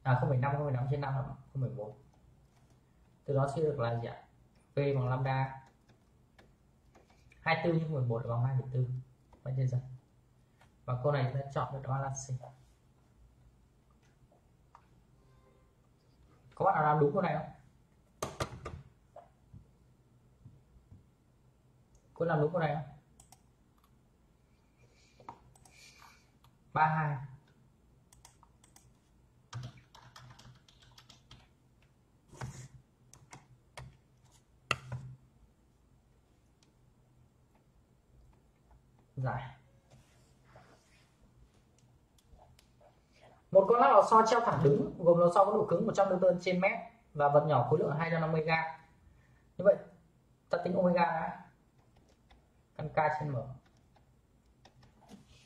À không phẩy năm, không phẩy năm trên năm là không phẩy một. Từ đó chia được là gì ạ? V bằng lambda. hai mươi tư nhân mười một là bằng hai phẩy bốn. Vậy nên rằng và câu này ta chọn được đó là C. Có bạn nào làm đúng câu này không? Cô làm đúng câu này không? ba mươi hai giải. Một con lò xo treo thẳng đứng gồm lò xo có độ cứng một trăm newton trên mét và vật nhỏ khối lượng hai trăm năm mươi gam. Như vậy ta tính omega đã. Căn K trên M.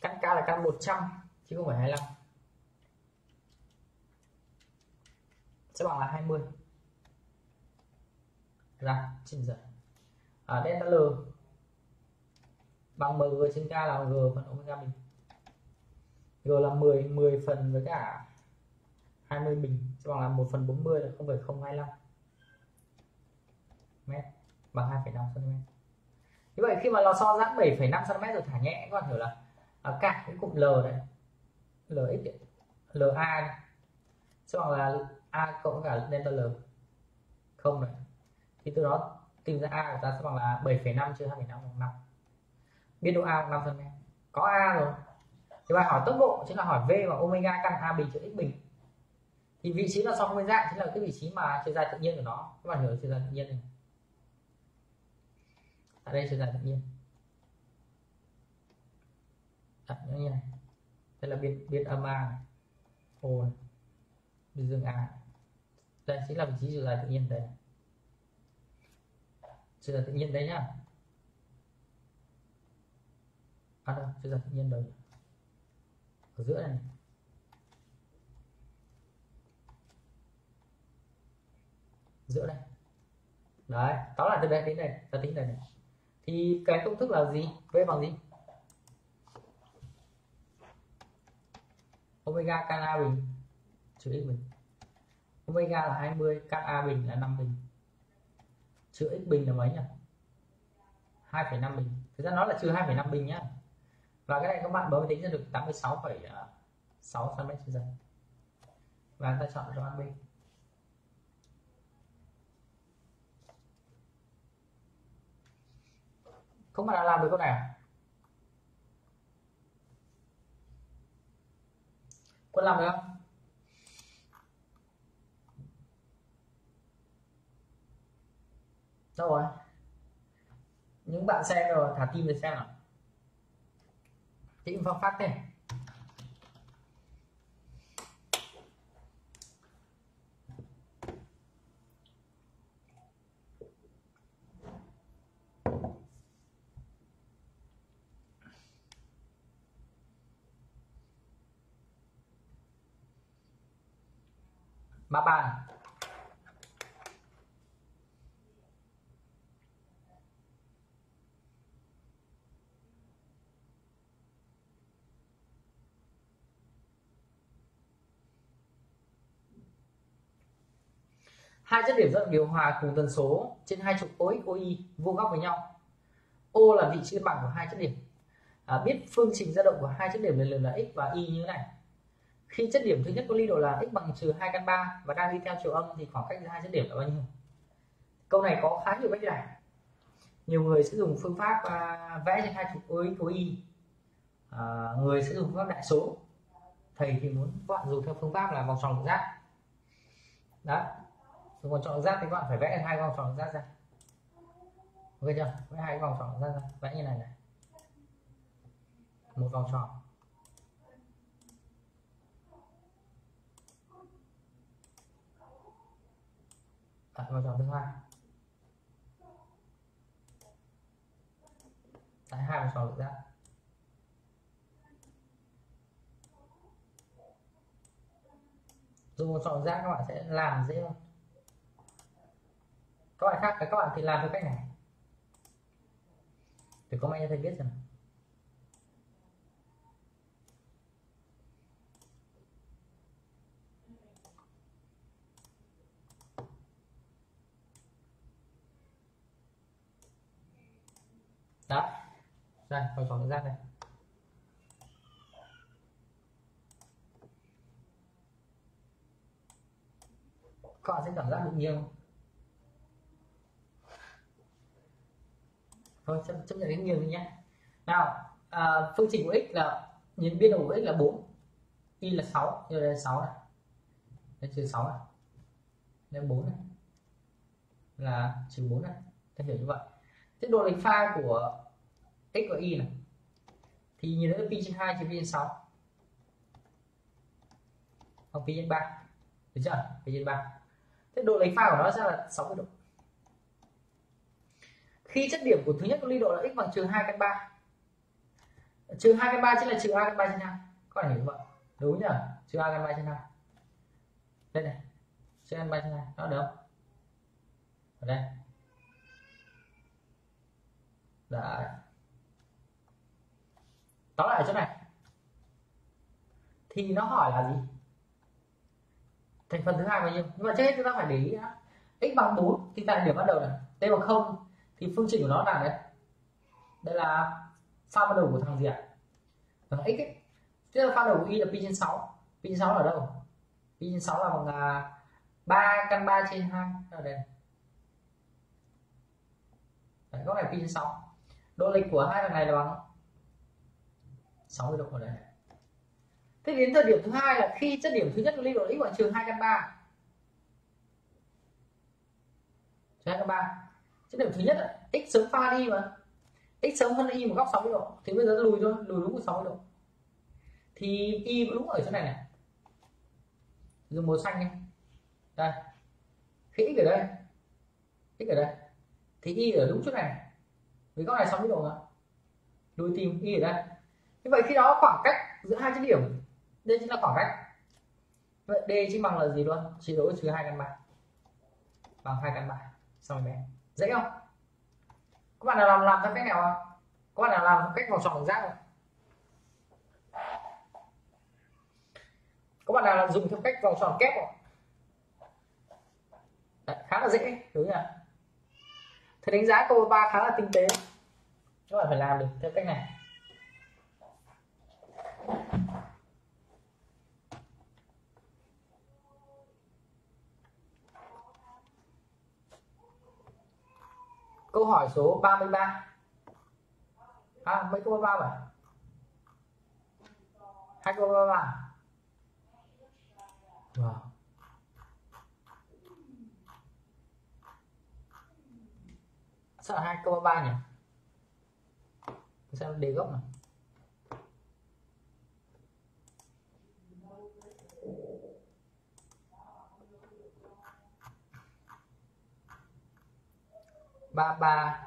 Căn K là căn một trăm chứ không phải hai mươi lăm. Sẽ bằng là hai mươi. Ra trên giải. Ở delta L bằng mg trên k là g phần omega bình. G là mười, mười phần với cả hai mươi bình sẽ bằng là một phần bốn mươi là không phẩy không hai lăm mét bằng hai phẩy năm xăng-ti-mét. Như vậy khi mà lò xo giãn bảy phẩy năm xăng-ti-mét rồi thả nhẹ các bạn hiểu là à, cả cái cụm L này, Lx đấy, L A này sẽ bằng là A cộng cả delta L không này. Thì từ đó tìm ra A của ta sẽ bằng là bảy phẩy năm chia hai phẩy năm bằng năm. Biết độ A bằng năm xăng-ti-mét. Có A rồi. Thì bài hỏi tốc độ chính là hỏi V và omega căn A bình trừ X bình. Thì vị trí là so với dạng chính là cái vị trí mà chiều dài tự nhiên của nó. Các bạn hiểu chiều dài tự nhiên này. Tại đây chiều dài tự nhiên. Đặt như thế này. Đây là biên biên âm A. Ồ. Biên dương A. Đây chính là vị trí chiều dài tự nhiên đây. Chiều dài tự nhiên đây nhá. À đâu, chiều dài tự nhiên đây. Ở giữa này giữa đây đấy, đó là từ đây đến đây ta tính đây này. Thì cái công thức là gì? V bằng gì? Omega căn A bình trừ X bình. Omega là hai mươi, căn A bình là năm bình trừ X bình là mấy nhỉ? hai phẩy năm bình. Thực ra nó là trừ hai phẩy năm bình nhá. Và cái này các bạn mới tính ra được tám mươi sáu phẩy sáu xăng-ti-mét trên giây. Và ta chọn cho A B. Không bạn nào làm được câu này à? Quân làm được không? Đâu rồi? Những bạn xem rồi thả tim để xem nào. Tìm phong phát này. Mã bàn hai chất điểm dẫn điều hòa cùng tần số trên hai trục O X, O Y vuông góc với nhau. O là vị trí bằng của hai chất điểm. À, biết phương trình dao động của hai chất điểm lần lượt là x và y như thế này. Khi chất điểm thứ nhất có ly độ là x bằng trừ hai căn ba và đang đi theo chiều âm thì khoảng cách giữa hai chất điểm là bao nhiêu? Câu này có khá nhiều cách giải. Nhiều người sẽ dùng phương pháp vẽ trên hai trục O X, O Y. À, người sẽ dùng phương pháp đại số. Thầy thì muốn các bạn dùng theo phương pháp là vòng tròn lục giác. Đó. Dùng vòng tròn lục giác thì các bạn phải vẽ hai vòng tròn lục giác ra. Ok chưa? Vẽ hai vòng tròn lục giác ra, vẽ như này này. Một vòng tròn. Vòng tròn thứ hai, tại hai vòng tròn lục giác, dùng vòng tròn lục giác các bạn sẽ làm dễ hơn. Các bạn khác các bạn thì làm theo cách này, để comment cho thầy biết rồi. Đó, đây, vòng tròn lục giác này. Các bạn sẽ cảm giác được nhiều. Thôi, chấp, chấp nhận đến nhiều thôi nhé. Nào, à, phương trình của x là, nhìn biên độ của x là bốn, y là sáu, như đây là sáu này, đây trừ sáu này, đây bốn này, là trừ bốn này, ta hiểu như vậy. Thế độ lệch pha của x và y này thì nhìn thấy pi trên hai trừ pi trên sáu hoặc pi trên ba, được chưa? Pi trên ba. Thế độ lệch pha của nó sẽ là sáu mươi độ. Khi chất điểm của thứ nhất có ly độ là x bằng trừ hai căn ba, trừ hai căn ba chính là trừ hai căn ba trên hai, có phải hiểu không ạ? Đúng nhỉ? Trừ hai căn ba trên hai. Đây này, trừ hai căn ba trên hai, đó được không? Ở đây. Đấy. Đó là ở chỗ này. Thì nó hỏi là gì? Thành phần thứ hai bao nhiêu? Nhưng mà trước hết chúng ta phải để ý đã. X bằng bốn thì tại điểm bắt đầu này, t bằng không thì phương trình của nó là đấy. Đây là pha ban đầu của thằng gì ạ? Thằng x ấy. Tức là pha đầu của y là pi trên sáu. Pi trên sáu là đâu? Pi trên sáu là bằng là ba căn ba trên hai ở đây. Đấy, góc này pi trên sáu. Độ lệch của hai thằng này là bằng sáu mươi độ ở đây. Thế đến thời điểm thứ hai là khi chất điểm thứ nhất có ly độ x bằng trừ hai căn ba. Trừ hai căn ba. Chất điểm thứ nhất là x sớm pha đi mà. X sớm hơn y một góc sáu mươi độ. Thì bây giờ lùi thôi, lùi đúng sáu mươi độ. Thì y cũng đúng ở chỗ này này. Dùng màu xanh nhé. Đây. Khi x ở đây. X ở đây. Thì y ở đúng chỗ này. Với góc này sáu mươi độ rồi. Lùi tìm y ở đây. Như vậy khi đó khoảng cách giữa hai chất điểm, đây chính là khoảng cách. Vậy d chính bằng là gì luôn? Chỉ đối trừ hai căn ba. Bằng hai căn ba. Xong rồi bé. Dễ không? Các bạn nào làm làm theo cách nào không? Các bạn nào làm theo cách vòng tròn lục giác không? Các bạn nào dùng theo cách vòng tròn kép không? Đấy, khá là dễ, đúng không? Thầy đánh giá câu ba khá là tinh tế. Các bạn phải làm được theo cách này. Câu hỏi số ba mươi ba. À, mấy cô ba vậy? Hai cô ba ba. Wow. Sao hai cô ba ba nhỉ? Sao đề gốc này? ba ba.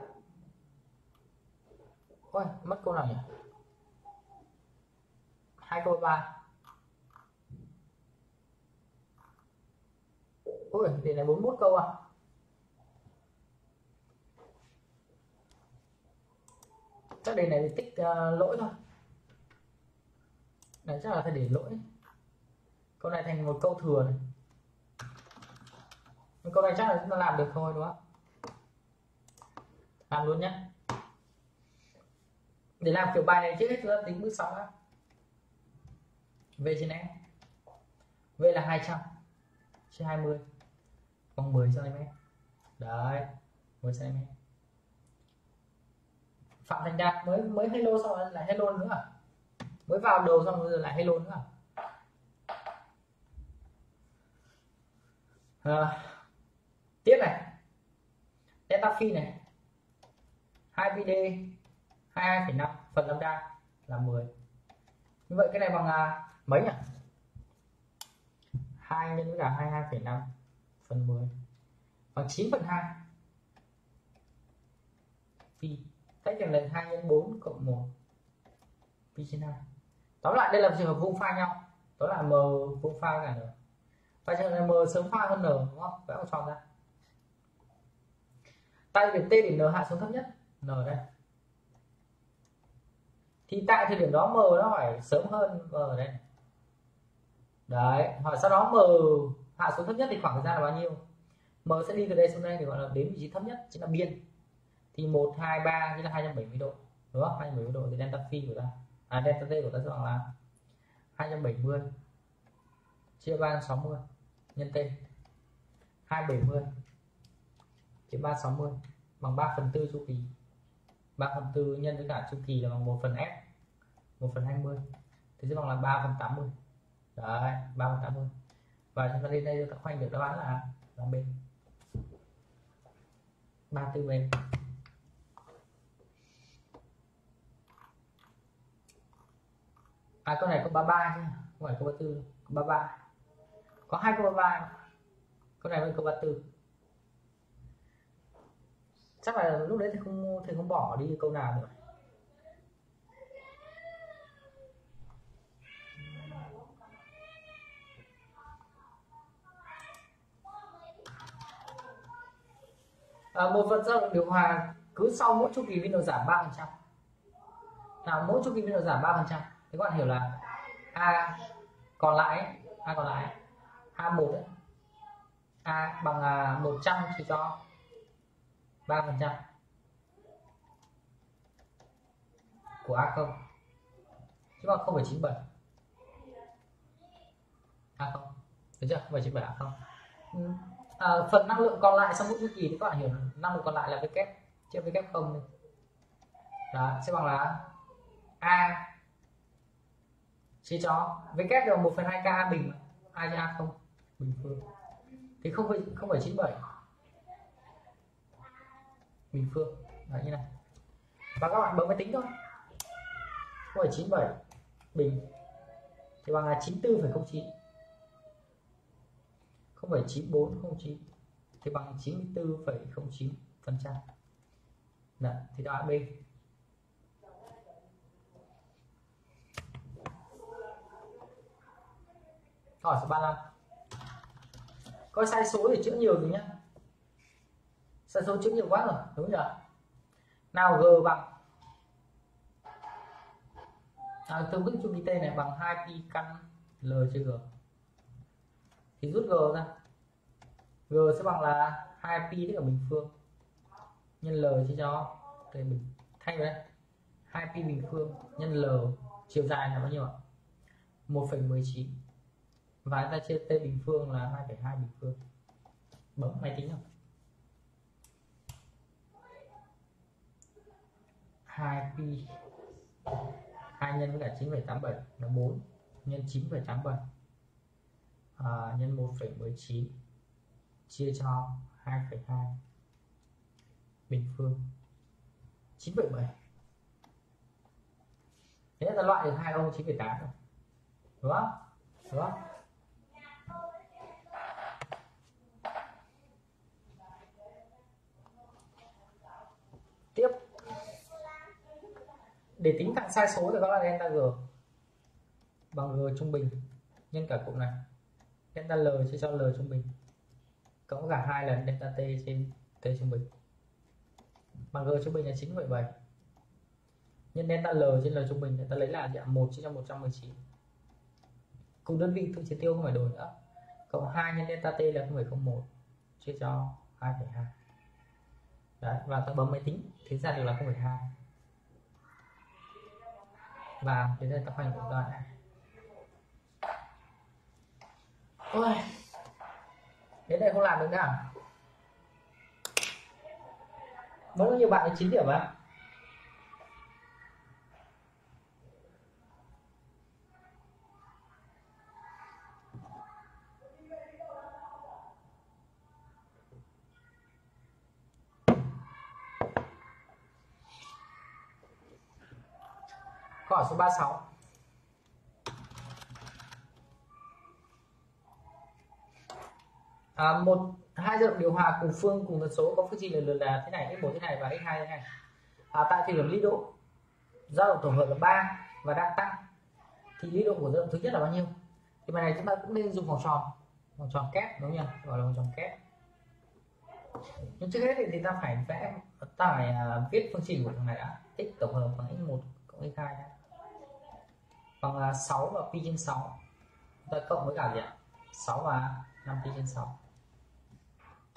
Ôi, mất câu nào nhỉ? Hai câu ba. Ôi, đề này bốn mươi mốt câu à? Chắc đề này thì tích uh, lỗi thôi. Đấy, chắc là phải để lỗi. Câu này thành một câu thừa này. Câu này chắc là chúng ta làm được thôi đúng không? Làm luôn nhé. Để làm kiểu bài này trước hết chúng ta tính bước sáu đã. V trên em. V là hai trăm trên hai mươi bằng mười xăng-ti-mét. Đấy, mười xăng-ti-mét. Phạm Thành Đạt mới mới hello xong rồi lại hello nữa à? Mới vào đầu xong rồi lại hello nữa à? À, tiếp này. Delta phi này. hai pi đê hai mươi hai phẩy năm phần lambda là mười. Như vậy cái này bằng à, mấy nhỉ? hai nhân với cả hai mươi hai phẩy năm phần mười bằng chín phần hai. Pi tách thành lần hai nhân bốn cộng một pi trên hai. Tóm lại đây là trường hợp vuông pha nhau. Đó là m vuông pha cả n. Và trường hợp m sớm pha hơn n đúng không? Vẽ một tròn ra. Tại điểm T điểm n hạ xuống thấp nhất. N đây. Thì tại thời điểm đó m nó phải sớm hơn m ở đây. Đấy, hỏi sau đó m hạ xuống thấp nhất thì khoảng thời gian là bao nhiêu? M sẽ đi từ đây xuống đây thì gọi là đến vị trí thấp nhất chính là biên. Thì một, hai, ba chính là hai trăm bảy mươi độ. Đúng không? hai trăm bảy mươi độ thì delta phi của ta. À delta t của ta sẽ bằng là hai trăm bảy mươi chia ba trăm sáu mươi nhân t. hai trăm bảy mươi chia ba trăm sáu mươi bằng ba phần tư chu kỳ. ba phần tư nhân với cả chu kỳ là bằng một phần F, một phần hai mươi thì sẽ bằng là ba phần tám mươi. Đấy, ba phần tám mươi. Và chúng ta lên đây chúng ta khoanh được đáp án là là B. ba mươi tư B. À câu này có ba mươi ba chứ, không phải có ba mươi tư, có ba mươi ba. Có hai câu ba mươi ba. Câu này với câu ba mươi tư. Chắc là lúc đấy thì không thì không bỏ đi câu nào nữa. À, một phần dao động điều hòa cứ sau mỗi chu kỳ Windows giảm ba phần trăm. Nào mỗi chu kỳ Windows giảm ba phần trăm. Thế các bạn hiểu là a còn lại a còn lại a một a bằng một trăm thì cho ba phần trăm của a không chứ bằng không phẩy chín bảy a không, được chưa? Không phẩy chín bảy a không. Phần năng lượng còn lại sau mỗi chu kỳ thì các bạn hiểu năng lượng còn lại là v kép chia v kép không đó sẽ bằng là a chia cho v kép là một phần hai k a bình a chia a không bình phương thì không phẩy không phẩy chín bảy bình phương. Đấy, như này và các bạn bấm máy tính thôi. Không phẩy chín bảy bình thì bằng là chín mươi tư phẩy không chín, không phẩy chín bốn không chín thì bằng chín mươi tư phẩy không chín phần trăm. Đấy, thì đó là B. Hỏi số ba mươi lăm có sai số thì chữa nhiều rồi nhé. Sai số chữ nhiều quá rồi, đúng rồi. Nào g bằng à, tương ứng chu kỳ t này bằng hai pi căn l trên g. Thì rút g ra. G sẽ bằng là hai pi tất cả bình phương nhân l chia cho t bình. Thay vào đây. hai pi bình phương nhân l chiều dài là bao nhiêu ạ? một phẩy mười chín. Và chúng ta chia t bình phương là hai phẩy hai bình phương. Bấm máy tính không? hai pi hai nhân với cả chín phẩy tám bảy là bốn nhân chín phẩy tám bảy à, nhân một phẩy mười chín chia cho hai phẩy hai bình phương chín phẩy bảy. Thế là loại được hai ô chín phẩy tám rồi. Đúng không? Đúng không? Tiếp. Để tính thẳng sai số thì các bạn delta G bằng G trung bình nhân cả cụm này. Delta L chia cho L trung bình cộng cả hai lần delta T trên T trung bình. Bằng G trung bình là chín phẩy bảy. Nhân delta L trên L trung bình người ta lấy là một chia cho một trăm mười chín. Cùng đơn vị tự chỉ tiêu không phải đổi nữa. Cộng hai nhân delta T là không phẩy không một chia cho hai phẩy hai. Đấy, và ta bấm máy tính thế ra đều là không phẩy hai. Và đến đây ta khoanh vùng đoạn này. Ôi. Đến đây không làm được nào. Vẫn có nhiều bạn đến chín điểm á. Câu số ba mươi sáu. À, một hai dao động điều hòa cùng phương cùng tần số có phương trình lần lượt là thế này, x một thế này và x hai thế này. À, tại thời điểm lý độ dao động tổng hợp là ba và đang tăng. Thì lý độ của dao động thứ nhất là bao nhiêu? Thì bài này chúng ta cũng nên dùng vòng tròn, vòng tròn kép đúng không nhỉ? Gọi là vòng tròn kép. Nhưng trước hết thì ta phải vẽ, ta phải viết phương trình của thằng này đã. X tổng hợp bằng x một cộng x hai đã. Bằng là sáu và pi trên sáu. Ta cộng với cả gì ạ? sáu và năm pi trên sáu.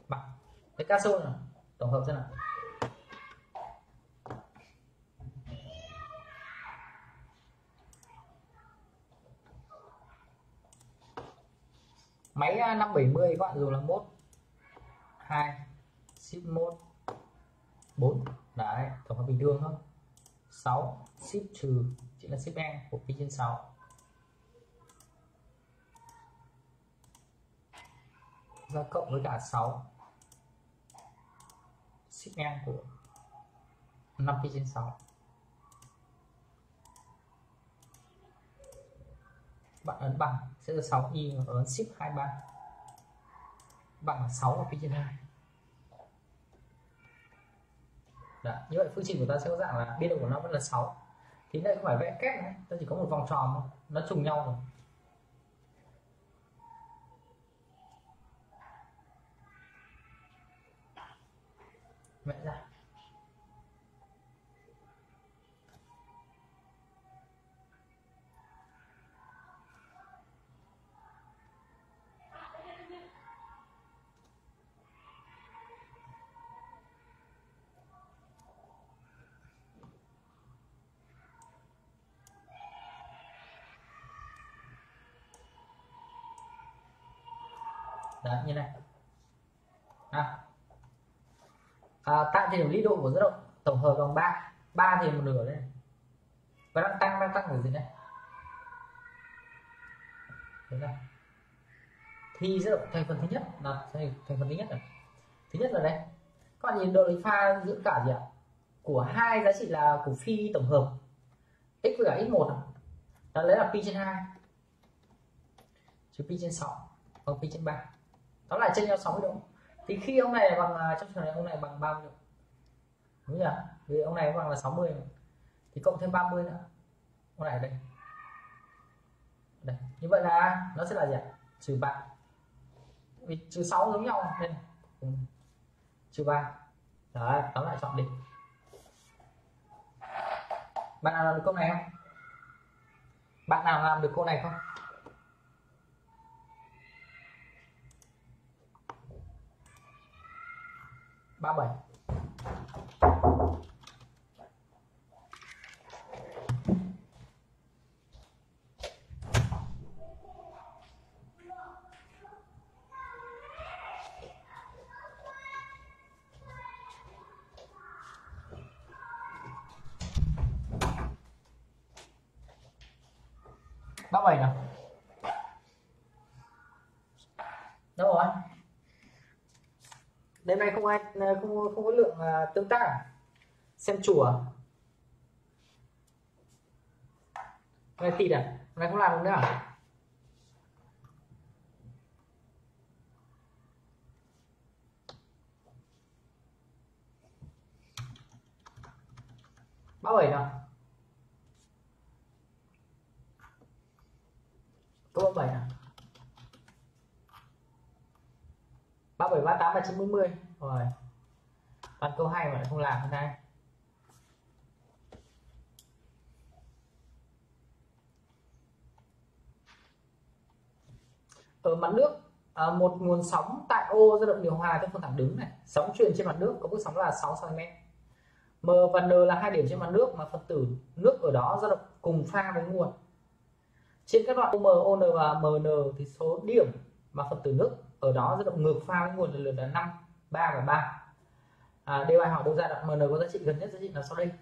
Bằng cái ca số nào, tổng hợp thế nào? Máy năm bảy mươi các bạn dùng là mốt hai ship mốt bốn. Đấy, tổng hợp bình thường thôi. sáu ship trừ chính là ship e của pi trên sáu. Ra cộng với cả sáu ship e của năm pi trên sáu. Bạn ấn bằng sẽ là sáu i và ấn ship hai mươi ba. Bằng là sáu và pi trên hai. Đã. Như vậy phương trình của ta sẽ có dạng là biên độ của nó vẫn là sáu. Thì đây không phải vẽ kép nữa, ta chỉ có một vòng tròn thôi, nó trùng nhau rồi. Vẽ ra. Đấy, như này à. À, tại thời điểm lý độ của dao động tổng hợp bằng ba ba thì một nửa đấy và đang tăng đang tăng ở dưới này thì dao động thành phần thứ nhất là thành phần thứ nhất này. Thứ nhất là đây các bạn nhìn độ lệch pha giữa cả gì ạ của hai giá trị là của phi tổng hợp x với cả x một ta lấy là pi trên hai chứ pi trên sáu và pi trên ba đó là chênh nhau sáu mươi độ. Thì khi ông này bằng trong trường này ông này bằng ba mươi độ. Đúng chưa? Vì ông này bằng là sáu mươi mà. Thì cộng thêm ba mươi nữa. Ông này ở đây. Đây, như vậy là nó sẽ là gì ạ? Trừ ba. Vì trừ sáu giống nhau nên ừ. Trừ ba. Đấy, tóm lại chọn đi. Bạn nào làm được câu này không? Bạn nào làm được câu này không? ba mươi bảy. Bác bảy nào? Đâu rồi? Đến nay không ai không không có lượng uh, tương tác à? Xem chủ à? Này thịt à? Này không làm được nữa à? Bác bảy nào? Câu bảy nào? ba bảy ba tám và chín bốn mươi. Rồi. Toàn câu hai mà lại không làm hôm nay. Ở mặt nước, à, một nguồn sóng tại ô dao động điều hòa theo phương thẳng đứng này, sóng truyền trên mặt nước có bước sóng là sáu xăng ti mét. M và N là hai điểm trên mặt nước mà phân tử nước ở đó dao động cùng pha với nguồn. Trên các đoạn O M, O N và M N thì số điểm mà phân tử nước ở đó dao động ngược pha với nguồn lần lượt là năm, ba và ba. À, đề bài hỏi đâu giai đoạn M N có giá trị gần nhất, giá trị là sau đây.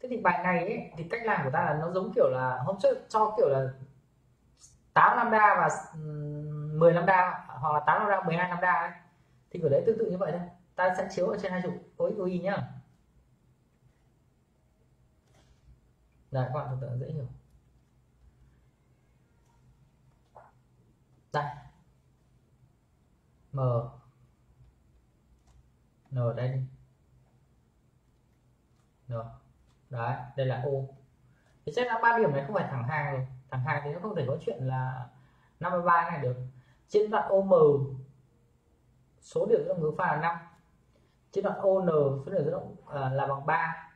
Thế thì bài này ấy, thì cách làm của ta là nó giống kiểu là hôm trước cho kiểu là tám lambda và mười lambda hoặc là tám lambda, mười hai lambda ấy. Thì ở đấy tương tự như vậy thôi. Ta sẽ chiếu ở trên hai trụ O X, O Y nhá. Đấy, các bạn tưởng tượng dễ hiểu. Đây. M N đây đi. N. Đấy, đây là O. Thì chắc là ba điểm này không phải thẳng hàng rồi. Thẳng hàng thì nó không thể có chuyện là năm mươi ba này được. Trên đoạn O M số điểm dao động ngược pha là năm. Trên đoạn O N số điểm dao động là bằng ba.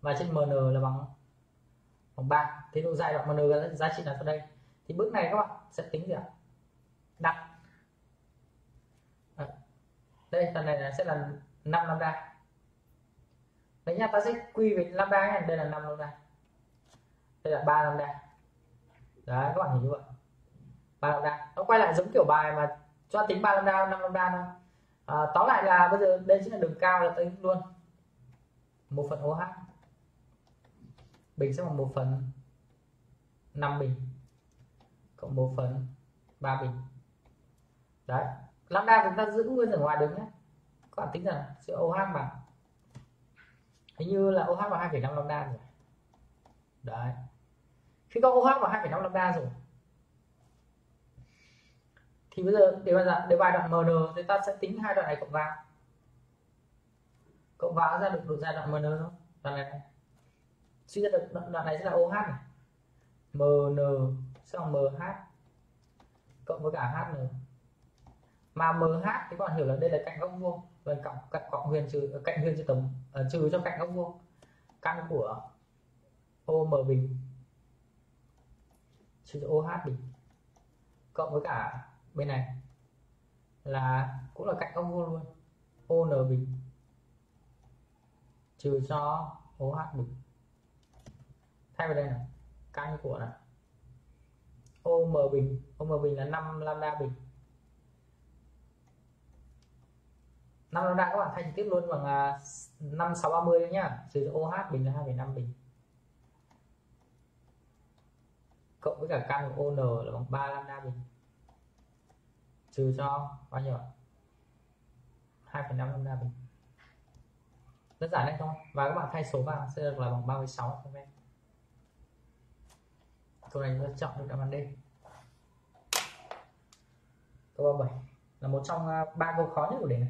Và trên M N là bằng bằng ba. Thế độ dài đoạn M N giá trị là sau đây. Thì bước này các bạn sẽ tính gì ạ? Đặt. Đây, thằng này sẽ là năm lambda. Đấy nha, ta sẽ quy về lambda này, đây là năm lambda. Đây là ba lambda. Đấy, các bạn hiểu như vậy. ba lambda. Nó quay lại giống kiểu bài mà cho tính ba lambda, năm lambda thôi. À, tóm lại là bây giờ đây chính là đường cao là tính luôn. một phần O H. Bình sẽ bằng một phần năm bình. Cộng một phần ba bình. Đấy. Lambda chúng ta giữ nguyên ở ngoài đứng nhé. Các bạn tính rằng sẽ O H bằng, hình như là O H bằng hai phẩy năm lambda rồi. Đấy. Khi có O H bằng hai phẩy năm lambda rồi. Thì bây giờ để bài đoạn, để bài đoạn M N thì ta sẽ tính hai đoạn này cộng vào. Cộng vào ra được độ dài đoạn M N không? Đoạn này. Này. Suy ra được đoạn, đoạn này sẽ là O H này. M N sẽ bằng M H cộng với cả H N. Mà M H thì các bạn hiểu là đây là cạnh góc vuông và cộng cạnh cộng huyền trừ cạnh huyền trừ tổng uh, trừ trong cạnh góc vuông căn của O M bình trừ O H bình cộng với cả bên này là cũng là cạnh góc vuông luôn O N bình trừ cho O H bình, thay vào đây là căn của này O M bình O M bình là năm lambda bình. năm lambda các bạn thay trực tiếp luôn bằng năm sáu ba mươi nhá, trừ O H bình là hai phẩy năm bình. Cộng với cả căn của O N là bằng ba lambda bình. Trừ cho bao nhiêu ạ? hai phẩy năm lambda bình. Đơn giản đấy không? Và các bạn thay số vào sẽ được là bằng ba mươi sáu. Câu này chúng ta chọn được đáp án D. Câu ba mươi bảy là một trong ba câu khó nhất của đề này.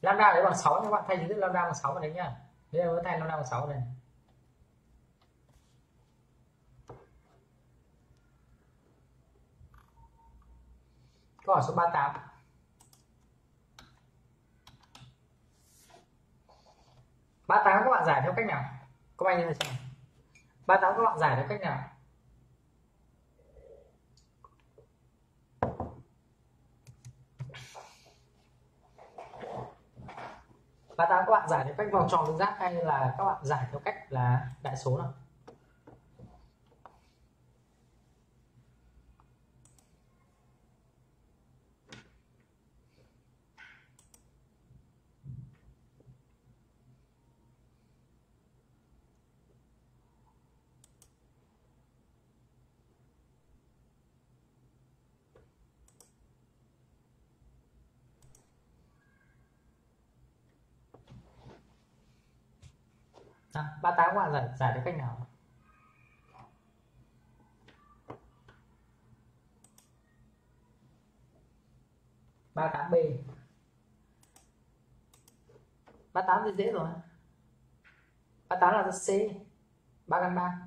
Lambda đấy bằng sáu, các bạn thay trực tiếp lambda bằng sáu vào đấy nhá. Đây là thay lambda bằng sáu này. Câu hỏi số ba mươi tám. ba mươi tám các bạn giải theo cách nào? Các bạn như thế nào? ba mươi tám các bạn giải theo cách nào? Và ta các bạn giải theo cách vòng tròn tam giác hay là các bạn giải theo cách là đại số nào? ba mươi tám các bạn giải giải được cách nào? ba mươi tám B. ba mươi tám thì dễ rồi. ba mươi tám là C. ba căn ba.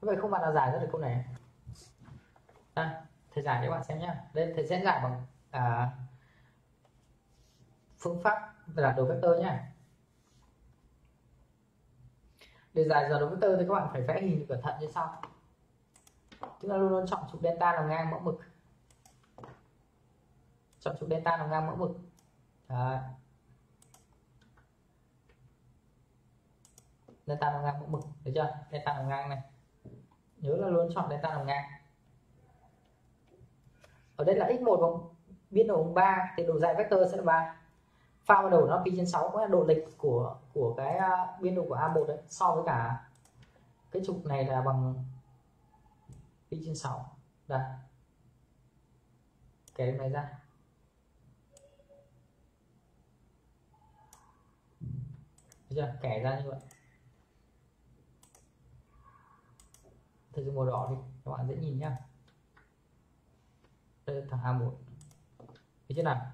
Vậy không bạn nào giải ra được câu này. Đây, thầy giải cho các bạn xem nhé. Đây thầy sẽ giải bằng à, phương pháp là đồ vector nhé. Để giải giờ đồ vector thì các bạn phải vẽ hình cẩn thận như sau. Chúng ta luôn luôn chọn trục delta là ngang mẫu mực. Chọn trục delta là ngang mẫu mực. Đấy. Delta là ngang mẫu mực, thấy chưa? Delta là ngang này. Nhớ là luôn chọn delta là ngang. Ở đây là x một biên độ bằng ba thì độ dài vector sẽ là ba. Pha vào đầu nó pi trên sáu có độ lệch của của cái biên độ của a một đấy so với cả cái trục này là bằng pi trên sáu. Đây. Kẻ này ra. Được chưa? Kẻ ra như vậy. Thầy dùng màu đỏ đi, các bạn dễ nhìn nhá. Đây là thằng a một. Thấy chưa nào?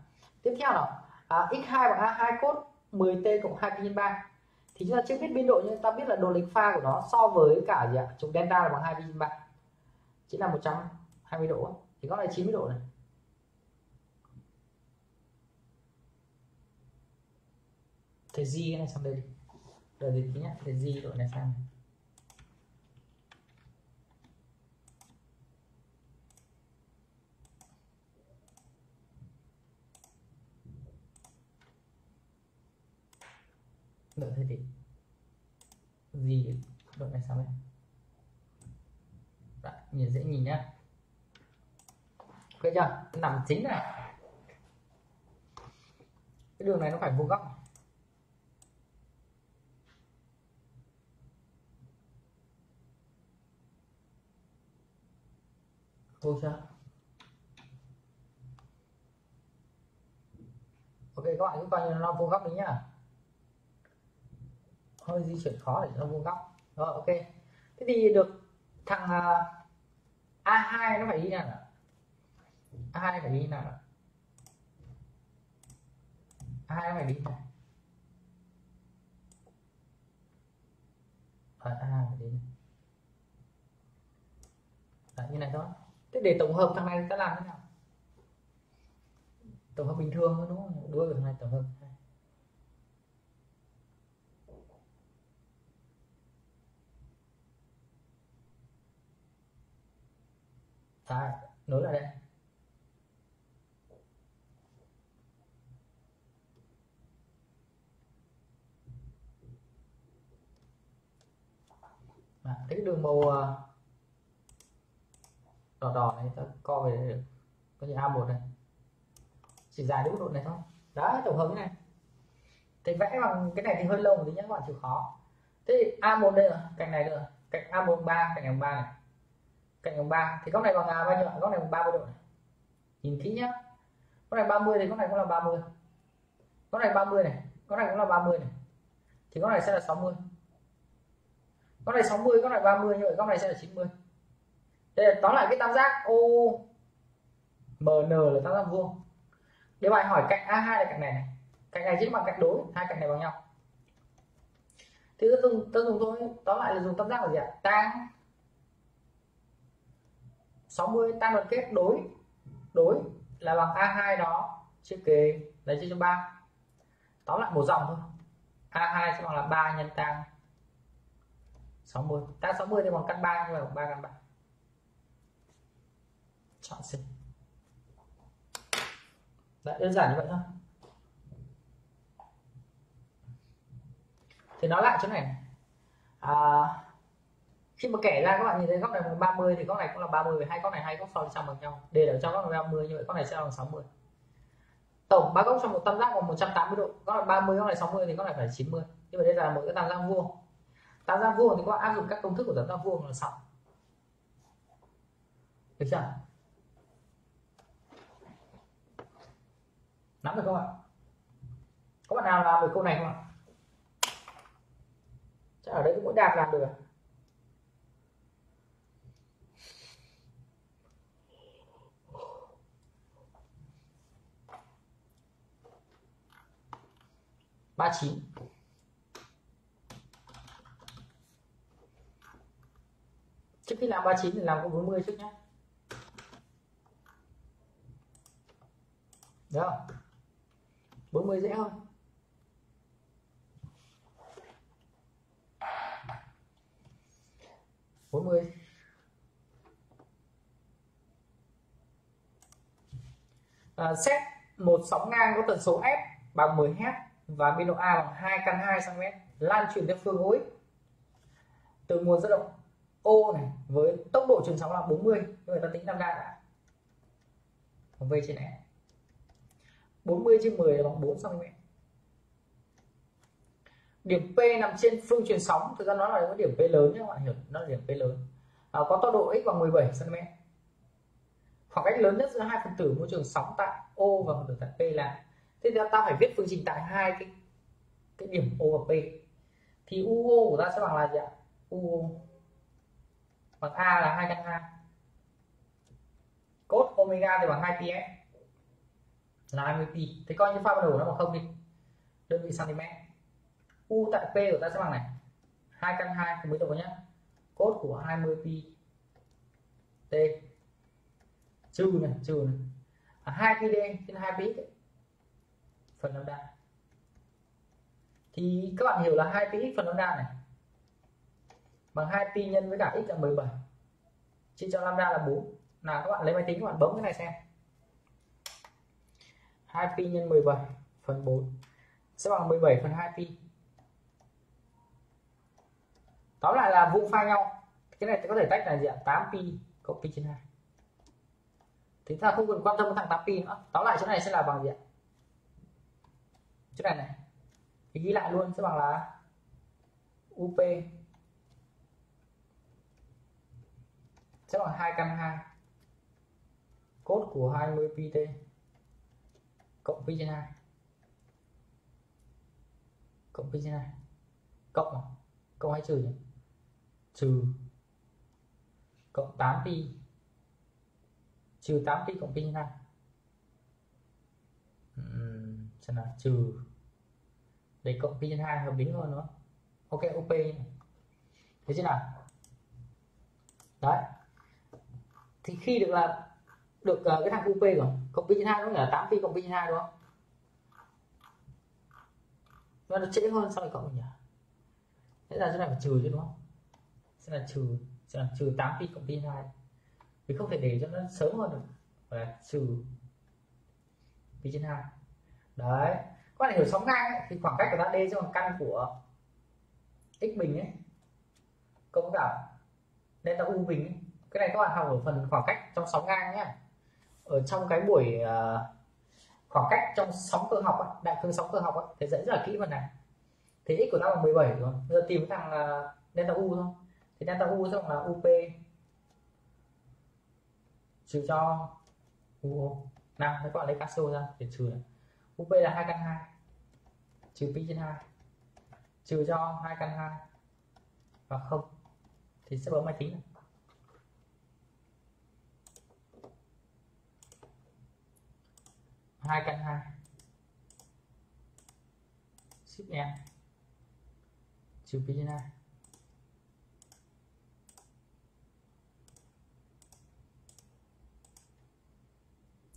Tiếp theo nào. À, x hai bằng a hai cốt mười t cộng hai pi trên ba. Thì chúng ta chưa biết biên độ nhưng ta biết là độ lệch pha của nó so với cả gì ạ? Trục delta là bằng hai pi trên ba. Chính là một trăm hai mươi độ. Thì góc này chín mươi độ này. Thầy di cái này sang đây đi. Đợi gì tí nhá, thầy di độ này sang. Đợi thế thì gì đợi này sao đây đã, nhìn dễ nhìn nhá, ok chưa? Nằm chính này, cái đường này nó phải vuông góc, vuông chưa? Ok các bạn cứ coi như nó vuông góc đấy nhá. Hơi di chuyển khó để nó vuông góc. Rồi ok. Thế thì được thằng uh, a hai nó phải đi nào? a hai phải đi nào? a hai nó phải đi nào? Đấy, a hai phải đi nào? Đấy, như này thôi. Thế để tổng hợp thằng này ta làm thế nào? Tổng hợp bình thường thôi đúng không? Đuôi của thằng này tổng hợp. Đấy, nối lại đây. Đấy, cái đường màu đỏ đỏ này ta co về đây được. Có như a một này. Chỉ dài đúng độ này thôi. Đấy, tổng hợp này. Thế vẽ bằng cái này thì hơi lâu một tí nhé, các bạn chịu khó. Thế a một đây rồi, cạnh này được. Cạnh a một ba, cạnh này ba này. Cạnh bằng ba thì góc này bằng bao nhiêu? Góc này bằng ba mươi độ này. Nhìn kỹ nhá. Góc này ba mươi thì góc này cũng là ba mươi. Góc này ba mươi này, góc này cũng là ba mươi này. Thì góc này sẽ là sáu mươi. Góc này sáu mươi, góc này ba mươi như vậy, góc này sẽ là chín mươi. Đây là tóm lại cái tam giác o em en là tam giác vuông. Để bài hỏi cạnh a hai là cạnh này này. Cạnh này chính bằng cạnh đối, hai cạnh này bằng nhau. Thì tôi dùng tôi dùng thôi, tóm lại là dùng tam giác là gì ạ? Tan sáu mươi tan đoàn kết đối đối là bằng a hai đó chia kề lấy chia cho ba, tóm lại một dòng thôi. a hai sẽ bằng là ba nhân tan sáu mươi. Tan sáu mươi thì bằng căn ba, như vậy bằng ba căn ba. Chọn C. Đấy, đơn giản như vậy thôi. Thì nói lại chỗ này à, khi mà kẻ ra các bạn nhìn thấy góc này bằng ba mươi thì góc này cũng là ba mươi, với hai góc này hai góc so sánh bằng nhau. Để ở trong góc này ba mươi như vậy góc này sẽ bằng sáu mươi. Tổng ba góc trong một tam giác bằng một trăm tám mươi độ. Góc này ba mươi, góc này sáu mươi thì góc này phải chín mươi. Nhưng mà đây là một cái tam giác vuông. Tam giác vuông thì các bạn áp dụng các công thức của tam giác vuông là xong. Được chưa? Nắm được không ạ? Có bạn nào làm được câu này không ạ? Ở đấy cũng Đạt làm được. ba mươi chín. Trước khi làm ba mươi chín thì làm có bốn mươi trước nhé. Được không? bốn mươi dễ hơn. bốn mươi. À, xét một sóng ngang có tần số F bằng mười héc và biên độ A bằng hai căn hai xăng-ti-mét lan truyền theo phương gối từ nguồn dao động O này với tốc độ truyền sóng là bốn mươi, người ta tính lambda đã. Còn V trên này bốn mươi chia mười là bằng bốn xăng-ti-mét. Điểm P nằm trên phương truyền sóng, thực ra nó là cái điểm P lớn nhé, các bạn hiểu, nó là điểm P lớn. À, có tọa độ x bằng mười bảy xăng-ti-mét. Khoảng cách lớn nhất giữa hai phần tử môi trường sóng tại O và phần tử tại P là, thế thì ta phải viết phương trình tại hai cái cái điểm O và P. Thì u o của ta sẽ bằng là gì ạ? u o bằng A là hai căn hai. Cos omega thì bằng hai pi ét là hai mươi pi. Thế coi như pha ban đầu của nó bằng không đi. Đơn vị cm. U tại P của ta sẽ bằng này. hai căn hai cùng với độ nhé. Cos của hai mươi pi T trừ này, trừ này. À, hai pi D trên hai pi X phần lambda. Thì các bạn hiểu là hai pi X phần lambda này bằng hai pi nhân với cả x là mười bảy. Chia cho lambda là bốn. Nào các bạn lấy máy tính các bạn bấm cái này xem. hai pi nhân mười bảy phần bốn sẽ bằng mười bảy phần hai pi. Tóm lại là vuông pha nhau. Cái này có thể tách là gì ạ? tám pi cộng pi trên hai. Thế ta không cần quan tâm thằng tám pi nữa. Tóm lại chỗ này sẽ là bằng gì ạ? Chỗ này này. Thì ghi lại luôn sẽ bằng là u pê sẽ bằng hai căn hai cos của hai mươi pi T cộng pi trên hai cộng pi trên hai cộng cộng hay trừ nhỉ? Trừ cộng tám pi trừ tám pi cộng pi trên hai uhm, xem nào trừ để cộng pi trên hai hợp lý hơn nữa. Ok u pê thế chứ nào đấy thì khi được là được uh, cái thằng u pê rồi cộng pi trên hai nó là tám pi cộng pi trên hai đúng không? Nó là trễ hơn sau này cộng nhỉ? Thế là chỗ này phải trừ chứ đúng không? Sẽ là trừ sẽ là trừ tám pi cộng pi trên hai vì không thể để cho nó sớm hơn được. Phải là trừ pi trên hai. Đấy. Các bạn hiểu sóng ngang ấy, thì khoảng cách của ta d sẽ bằng căn của x bình ấy cộng cả delta u bình ấy. Cái này các bạn học ở phần khoảng cách trong sóng ngang nhé, ở trong cái buổi uh, khoảng cách trong sóng cơ học ấy, đại cương sóng cơ học ấy, thì dễ rất là kỹ phần này. Thì x của ta bằng mười bảy rồi, bây giờ tìm cái thằng uh, delta u thôi. Thì delta u sẽ là u pê trừ cho u o. Nào các bạn lấy casio ra để trừ này. u pê là hai căn hai trừ pi trên hai trừ cho hai căn hai và không thì sẽ bấm máy tính này. hai căn hai ship em trừ pi trên hai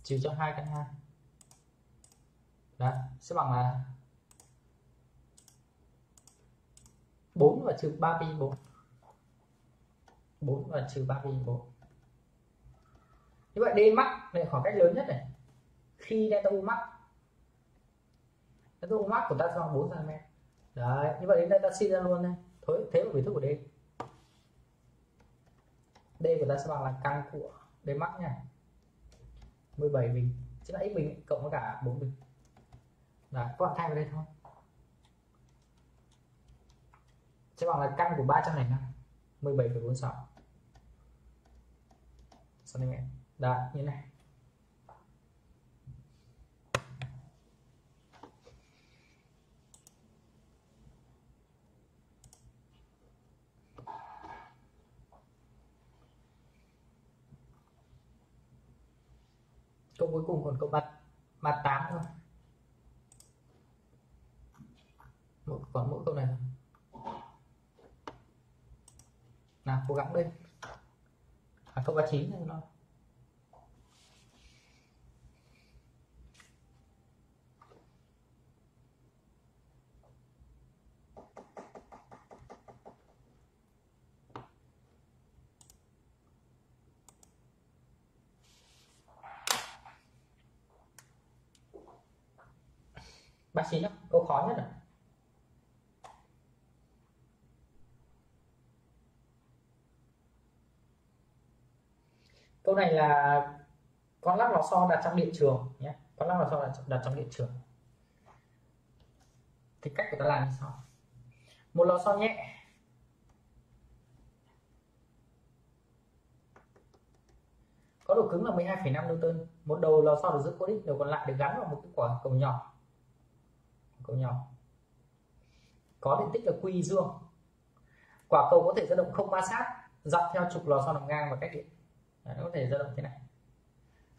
trừ cho hai căn hai đó sẽ bằng là bốn và trừ ba pi bốn bốn và trừ ba pi bốn. Như vậy d mắc này khoảng cách lớn nhất này khi delta u mắc, delta u mắc của ta sẽ bằng bốn xăng-ti-mét. Đấy, như vậy đến đây ta suy ra luôn này. Thôi, thế là biểu thức của d. D của ta sẽ bằng là căn của d mắc nha. mười bảy bình, chứ là x bình cộng với cả bốn bình. Đấy, các bạn thay vào đây thôi. Sẽ bằng là căn của ba trăm lẻ năm, mười bảy phẩy bốn sáu xăng-ti-mét. Đấy, như thế này. Câu cuối cùng còn câu mặt mặt tám thôi. Một, còn mỗi câu này nào, cố gắng lên. À, câu ba mươi chín này nó ba mươi chín đó, câu khó nhất rồi. Câu này là con lắc lò xo đặt trong điện trường nhé. Con lắc lò xo đặt, đặt trong điện trường. Thì cách của ta làm như sau. Một lò xo nhẹ có độ cứng là mười hai phẩy năm Newton. Một đầu lò xo được giữ cố định, đầu còn lại được gắn vào một cái quả cầu nhỏ. Cầu nhỏ có điện tích là quy dương. Quả cầu có thể dao động không ma sát dọc theo trục lò xo nằm ngang và cách điện. Đấy, nó có thể dao động thế này.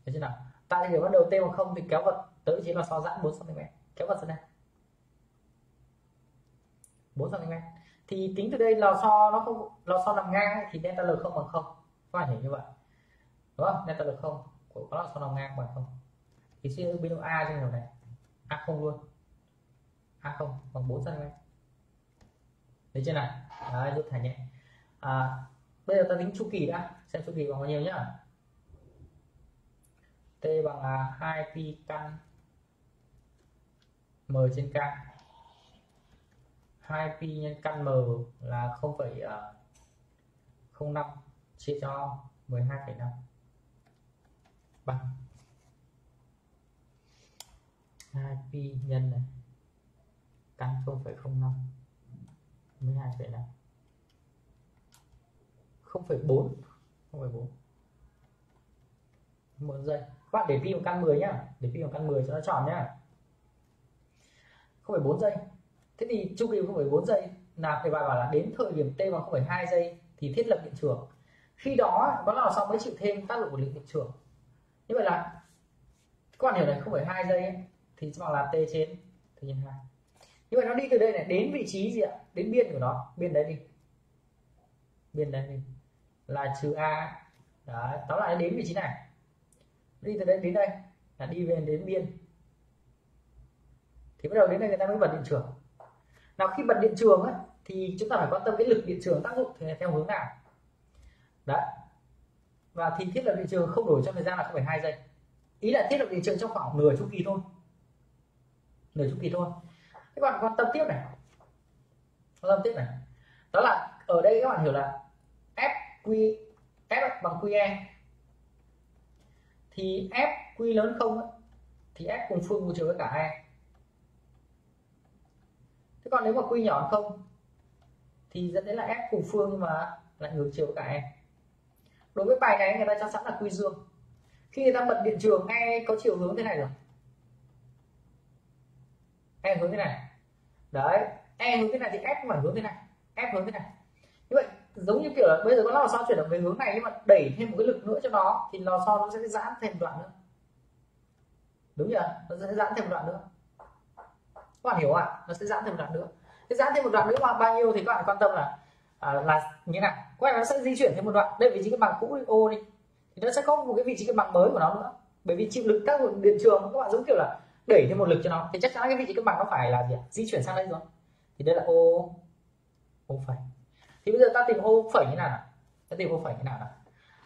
Thế chứ nào? Tại thời điểm bắt đầu t bằng không thì kéo vật tới vị trí lò xo giãn bốn xăng ti mét, kéo vật ra đây bốn xăng ti mét. Thì tính từ đây lò xo nó không lò xo nằm ngang ấy, thì delta l không bằng không, có phải như vậy đúng không? Delta l không của lò xo nằm ngang bằng không thì suy biên độ a trên đầu này a không luôn. À không, bằng bốn xăng ti mét. Đấy chưa nào? Đấy, rút thả nhẹ. À, bây giờ ta tính chu kỳ đã. Xem chu kỳ bằng bao nhiêu nhá. T bằng là hai pi căn M trên K. hai pi nhân căn M là không phẩy không năm chia cho mười hai phẩy năm. Bằng hai pi nhân này căn không phẩy không năm mười hai phẩy năm không phẩy bốn không phẩy bốn một giây. Các bạn để pi vào căn mười nhá, để pi vào căn mười cho nó tròn nhá. Không phẩy bốn giây. Thế thì chu kỳ không phẩy bốn giây là thầy bài bảo là đến thời điểm t bằng không phẩy hai giây thì thiết lập điện trường. Khi đó có lò xo mới chịu thêm tác dụng của lực điện trường. Như vậy là các bạn hiểu này, không phẩy hai giây ấy, thì sẽ bằng là t trên t nhân hai. Như vậy nó đi từ đây này đến vị trí gì ạ? Đến biên của nó, biên đấy đi. Biên đấy đi. Là trừ a. Đấy, tóm lại đến vị trí này. Đi từ đây đến đây là đi về đến biên. Thì bắt đầu đến đây người ta mới bật điện trường. Nào khi bật điện trường ấy, thì chúng ta phải quan tâm cái lực điện trường tác dụng theo hướng nào. Đấy. Và thì thiết lập điện trường không đổi trong thời gian là không phẩy hai giây. Ý là thiết lập điện trường trong khoảng nửa chu kỳ thôi. Nửa chu kỳ thôi. Các bạn quan tâm tiếp này, quan tâm tiếp này, đó là ở đây các bạn hiểu là fq f bằng qe thì fq lớn không thì f cùng phương cùng chiều với cả e. Thế còn nếu mà q nhỏ không thì dẫn đến là f cùng phương nhưng mà lại ngược chiều với cả e. Đối với bài này người ta cho sẵn là q dương. Khi người ta bật điện trường e có chiều hướng thế này rồi. E hướng thế này. Đấy, E hướng thế này thì F mà hướng thế này, F hướng thế này. Như vậy giống như kiểu là bây giờ có lò xo chuyển động về hướng này nhưng mà đẩy thêm một cái lực nữa cho nó thì lò xo nó sẽ giãn thêm một đoạn nữa. Đúng chưa? Nó sẽ giãn thêm một đoạn nữa. Các bạn hiểu không ạ? Nó sẽ giãn thêm một đoạn nữa. Thế giãn thêm một đoạn nữa là bao nhiêu thì các bạn quan tâm là à, là như thế nào? Quay nó sẽ di chuyển thêm một đoạn. Đây vị trí cân bằng cũ đi, ô đi. Thì nó sẽ có một cái vị trí cân bằng mới của nó nữa. Bởi vì chịu lực tác dụng điện trường các bạn giống kiểu là đẩy thêm một lực cho nó thì chắc chắn cái vị trí cân bằng nó phải là gì ạ? Di chuyển sang đây rồi. Thì đây là ô ô phẩy. Thì bây giờ ta tìm ô phẩy như nào nào? Ta tìm ô phẩy như nào nào?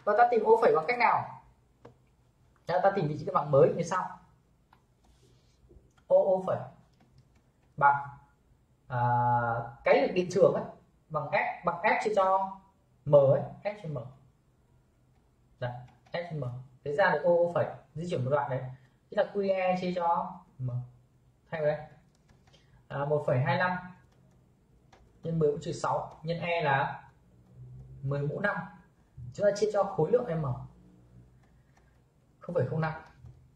Và ta tìm ô phẩy bằng cách nào? Ta, ta tìm vị trí cân bằng mới như sau. Ô ô phẩy bằng à, cái lực điện trường ấy bằng f bằng f chia cho m ấy, f trên m. Đấy, f trên m. Thế ra được ô ô phẩy di chuyển một đoạn đấy. Là qe chia cho m thay vào đây à, một phẩy hai lăm nhân mười mũ trừ sáu nhân e là mười mũ năm. Chúng ta chia cho khối lượng m không phẩy không năm.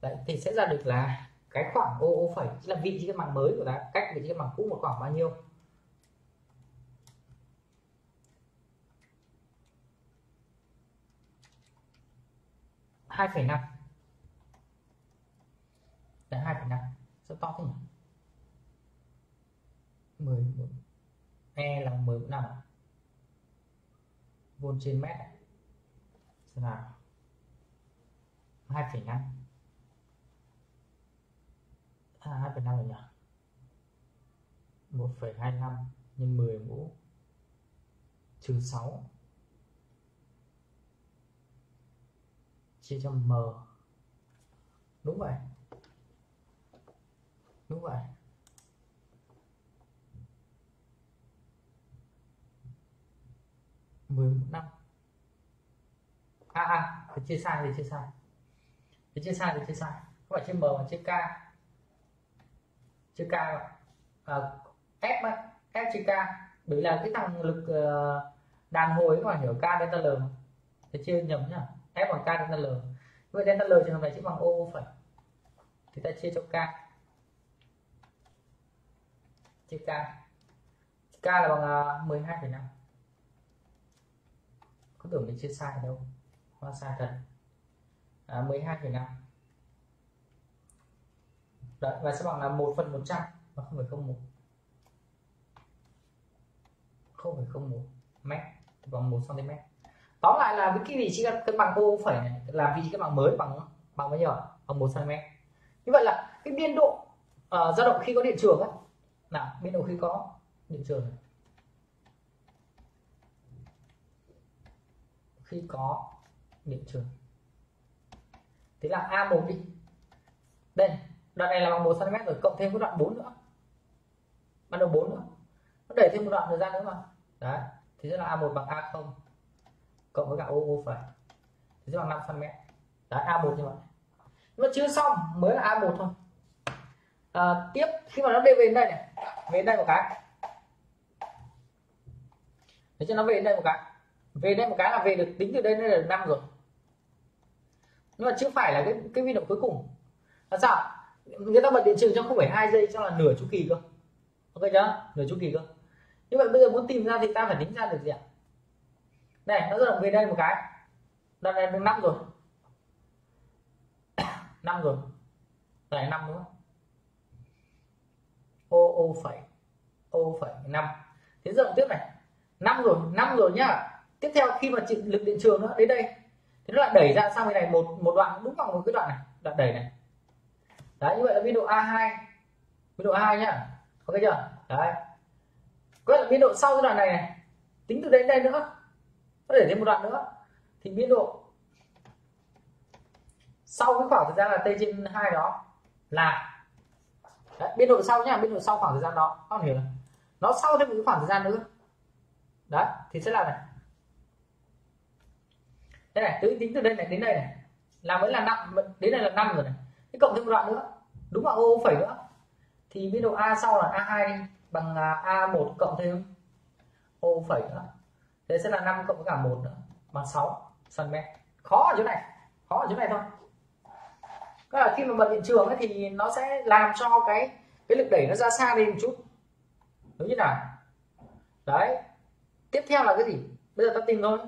Đấy thì sẽ ra được là cái khoảng ô ô phẩy là vị trí cân bằng mới của ta cách vị trí cân bằng cũ một khoảng bao nhiêu. hai phẩy năm Đấy, hai phẩy năm sao to thế nhỉ? mười, mười. E là mười phẩy năm volt trên mét là hai phẩy năm à, hai phẩy năm rồi nhỉ? một phẩy hai lăm nhân mười mũ trừ sáu chia cho m. Đúng vậy, đúng vậy. mười phẩy năm à, à thì chia sai thì chia sai thì chia sai thì chia sai không phải chia m mà chia k, chia k à, F ấy. F chia k bởi là cái thằng lực uh, đàn hồi các bạn hiểu, k delta l thì chia nhầm nhá, F bằng k delta l. Vậy delta l trường hợp này sẽ bằng O phẩy thì ta chia cho k, chia k k là bằng uh, mười hai phẩy năm. Có tưởng mình chia sai đâu, hoa sai thật à, mười hai phẩy năm đấy, và sẽ bằng là một phần một trăm và không phẩy không một không phẩy không một mét bằng một xăng-ti-mét. Tóm lại là với cái vị trí cân bằng ô phẩy này là vị trí cân bằng mới bằng bằng bao nhiêu? Bằng một xăng-ti-mét. Như vậy là cái biên độ dao uh, động khi có điện trường ấy, nào biên độ khi có điện trường này. Khi có điện trường thế là a một đi, đây đoạn này là bằng một xăng-ti-mét rồi, cộng thêm cái đoạn bốn nữa, ban đầu bốn nữa, nó đẩy thêm một đoạn thời gian nữa mà, đấy thì sẽ là a một bằng a không cộng với cả ô phẩy thì sẽ bằng năm xăng-ti-mét. Đấy, a một như vậy nó chưa xong mới là a một thôi. À, tiếp khi mà nó đi về đến đây này, về đến đây một cái để cho nó về đến đây một cái, về đây một cái là về được tính từ đây lên là năm rồi, nhưng mà chưa phải là cái cái biên độ cuối cùng là sao? Người ta bật điện trường trong không phẩy hai giây cho là nửa chu kỳ cơ, ok chưa? Nửa chu kỳ cơ. Như vậy bây giờ muốn tìm ra thì ta phải tính ra được gì ạ? Này nó dao động về đây một cái, đoạn này được năm rồi, năm rồi, đoạn này năm nữa, ô ô phẩy ô phẩy năm, thế dao động tiếp này, năm rồi, năm rồi nhá. Tiếp theo khi mà lực điện trường nó đến đây thì nó lại đẩy ra sang bên này một một đoạn, đúng bằng một cái đoạn này, đoạn đẩy này. Đấy, như vậy là biên độ a hai, biên độ a hai nhá, ok chưa? Đấy, có là biên độ sau cái đoạn này này, tính từ đây đến đây nữa, có để thêm một đoạn nữa thì biên độ sau cái khoảng thời gian là t trên hai đó là đấy, biên độ sau nhá, biên độ sau khoảng thời gian đó, các bạn hiểu không? Nó sau thêm một cái khoảng thời gian nữa đấy thì sẽ là này. Thế này, từ tính từ đây này đến đây này là mới là năm, đến đây là năm rồi này. Thế cộng thêm một đoạn nữa, đúng là ô phẩy nữa. Thì biên độ A sau là a hai bằng a một cộng thêm ô phẩy nữa. Thế sẽ là năm cộng với cả một nữa bằng sáu xăng-ti-mét. Khó ở chỗ này, khó ở chỗ này thôi. Các là khi mà bật điện trường ấy thì nó sẽ làm cho cái cái lực đẩy nó ra xa đi một chút. Đúng như nào? Đấy. Tiếp theo là cái gì? Bây giờ ta tìm thôi.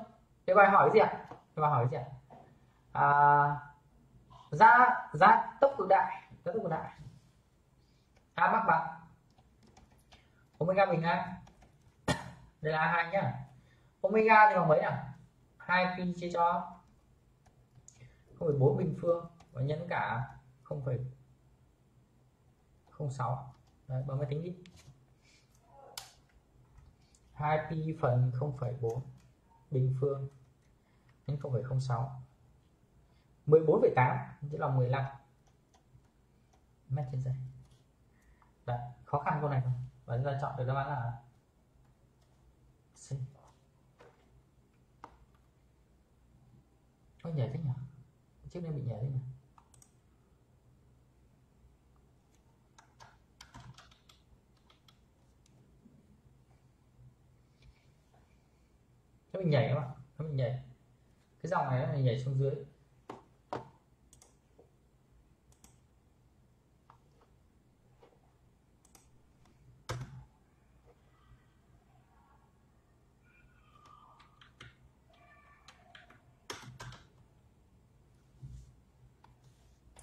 Cái bài hỏi cái gì ạ? Và hỏi gì ạ? À, ra ra tốc cực đại, ra tốc cực đại a mắc bằng omega bình a, đây là a hai nhá. Omega thì bằng mấy nào? hai pi chia cho không phẩy bốn bình phương và nhân cả không phẩy không sáu. Đấy, bấm máy tính đi. hai pi phần không phẩy bốn bình phương không phẩy không sáu mười bốn phẩy tám chứ là mười lăm mét trên giây. Đấy, khó khăn câu này không? Và chúng ta chọn được đáp án là C. Có nhảy thế nhỉ? Trước đây bị nhảy thế nhỉ? Thế mình nhảy không ạ? Thế mình nhảy cái dòng này nó nhảy xuống dưới.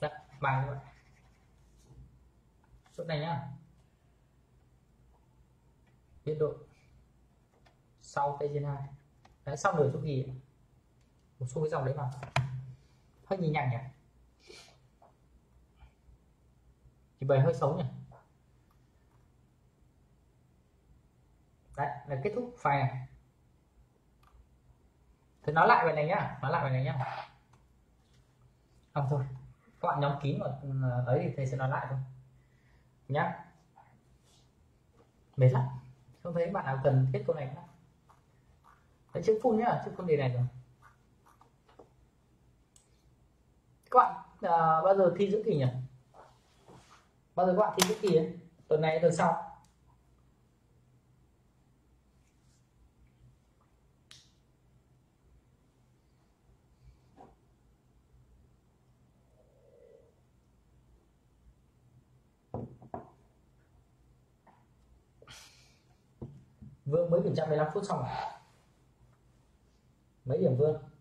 Đấy, bài như vậy. chỗ này nhá, biên độ sau tay trên hai đã xong rồi, chỗ gì một số cái dòng đấy vào hơi nhìn nhằng nhỉ, thì bề hơi xấu nhỉ. Đấy là kết thúc file này. Thì nói lại về này nhá, nói lại về này nhá. Không thôi, các bạn nhóm kín mà ấy thì thầy sẽ nói lại thôi nhá. Mệt lắm, không thấy bạn nào cần thiết câu này nữa. Đấy, chữ full nhá, chữ full đề này rồi. Các bạn à, bao giờ thi giữa kỳ nhỉ? Bao giờ các bạn thi giữa kỳ ấy? Tuần này tuần sau. Vương mới kiểm tra mười lăm phút xong rồi. Mấy điểm Vương?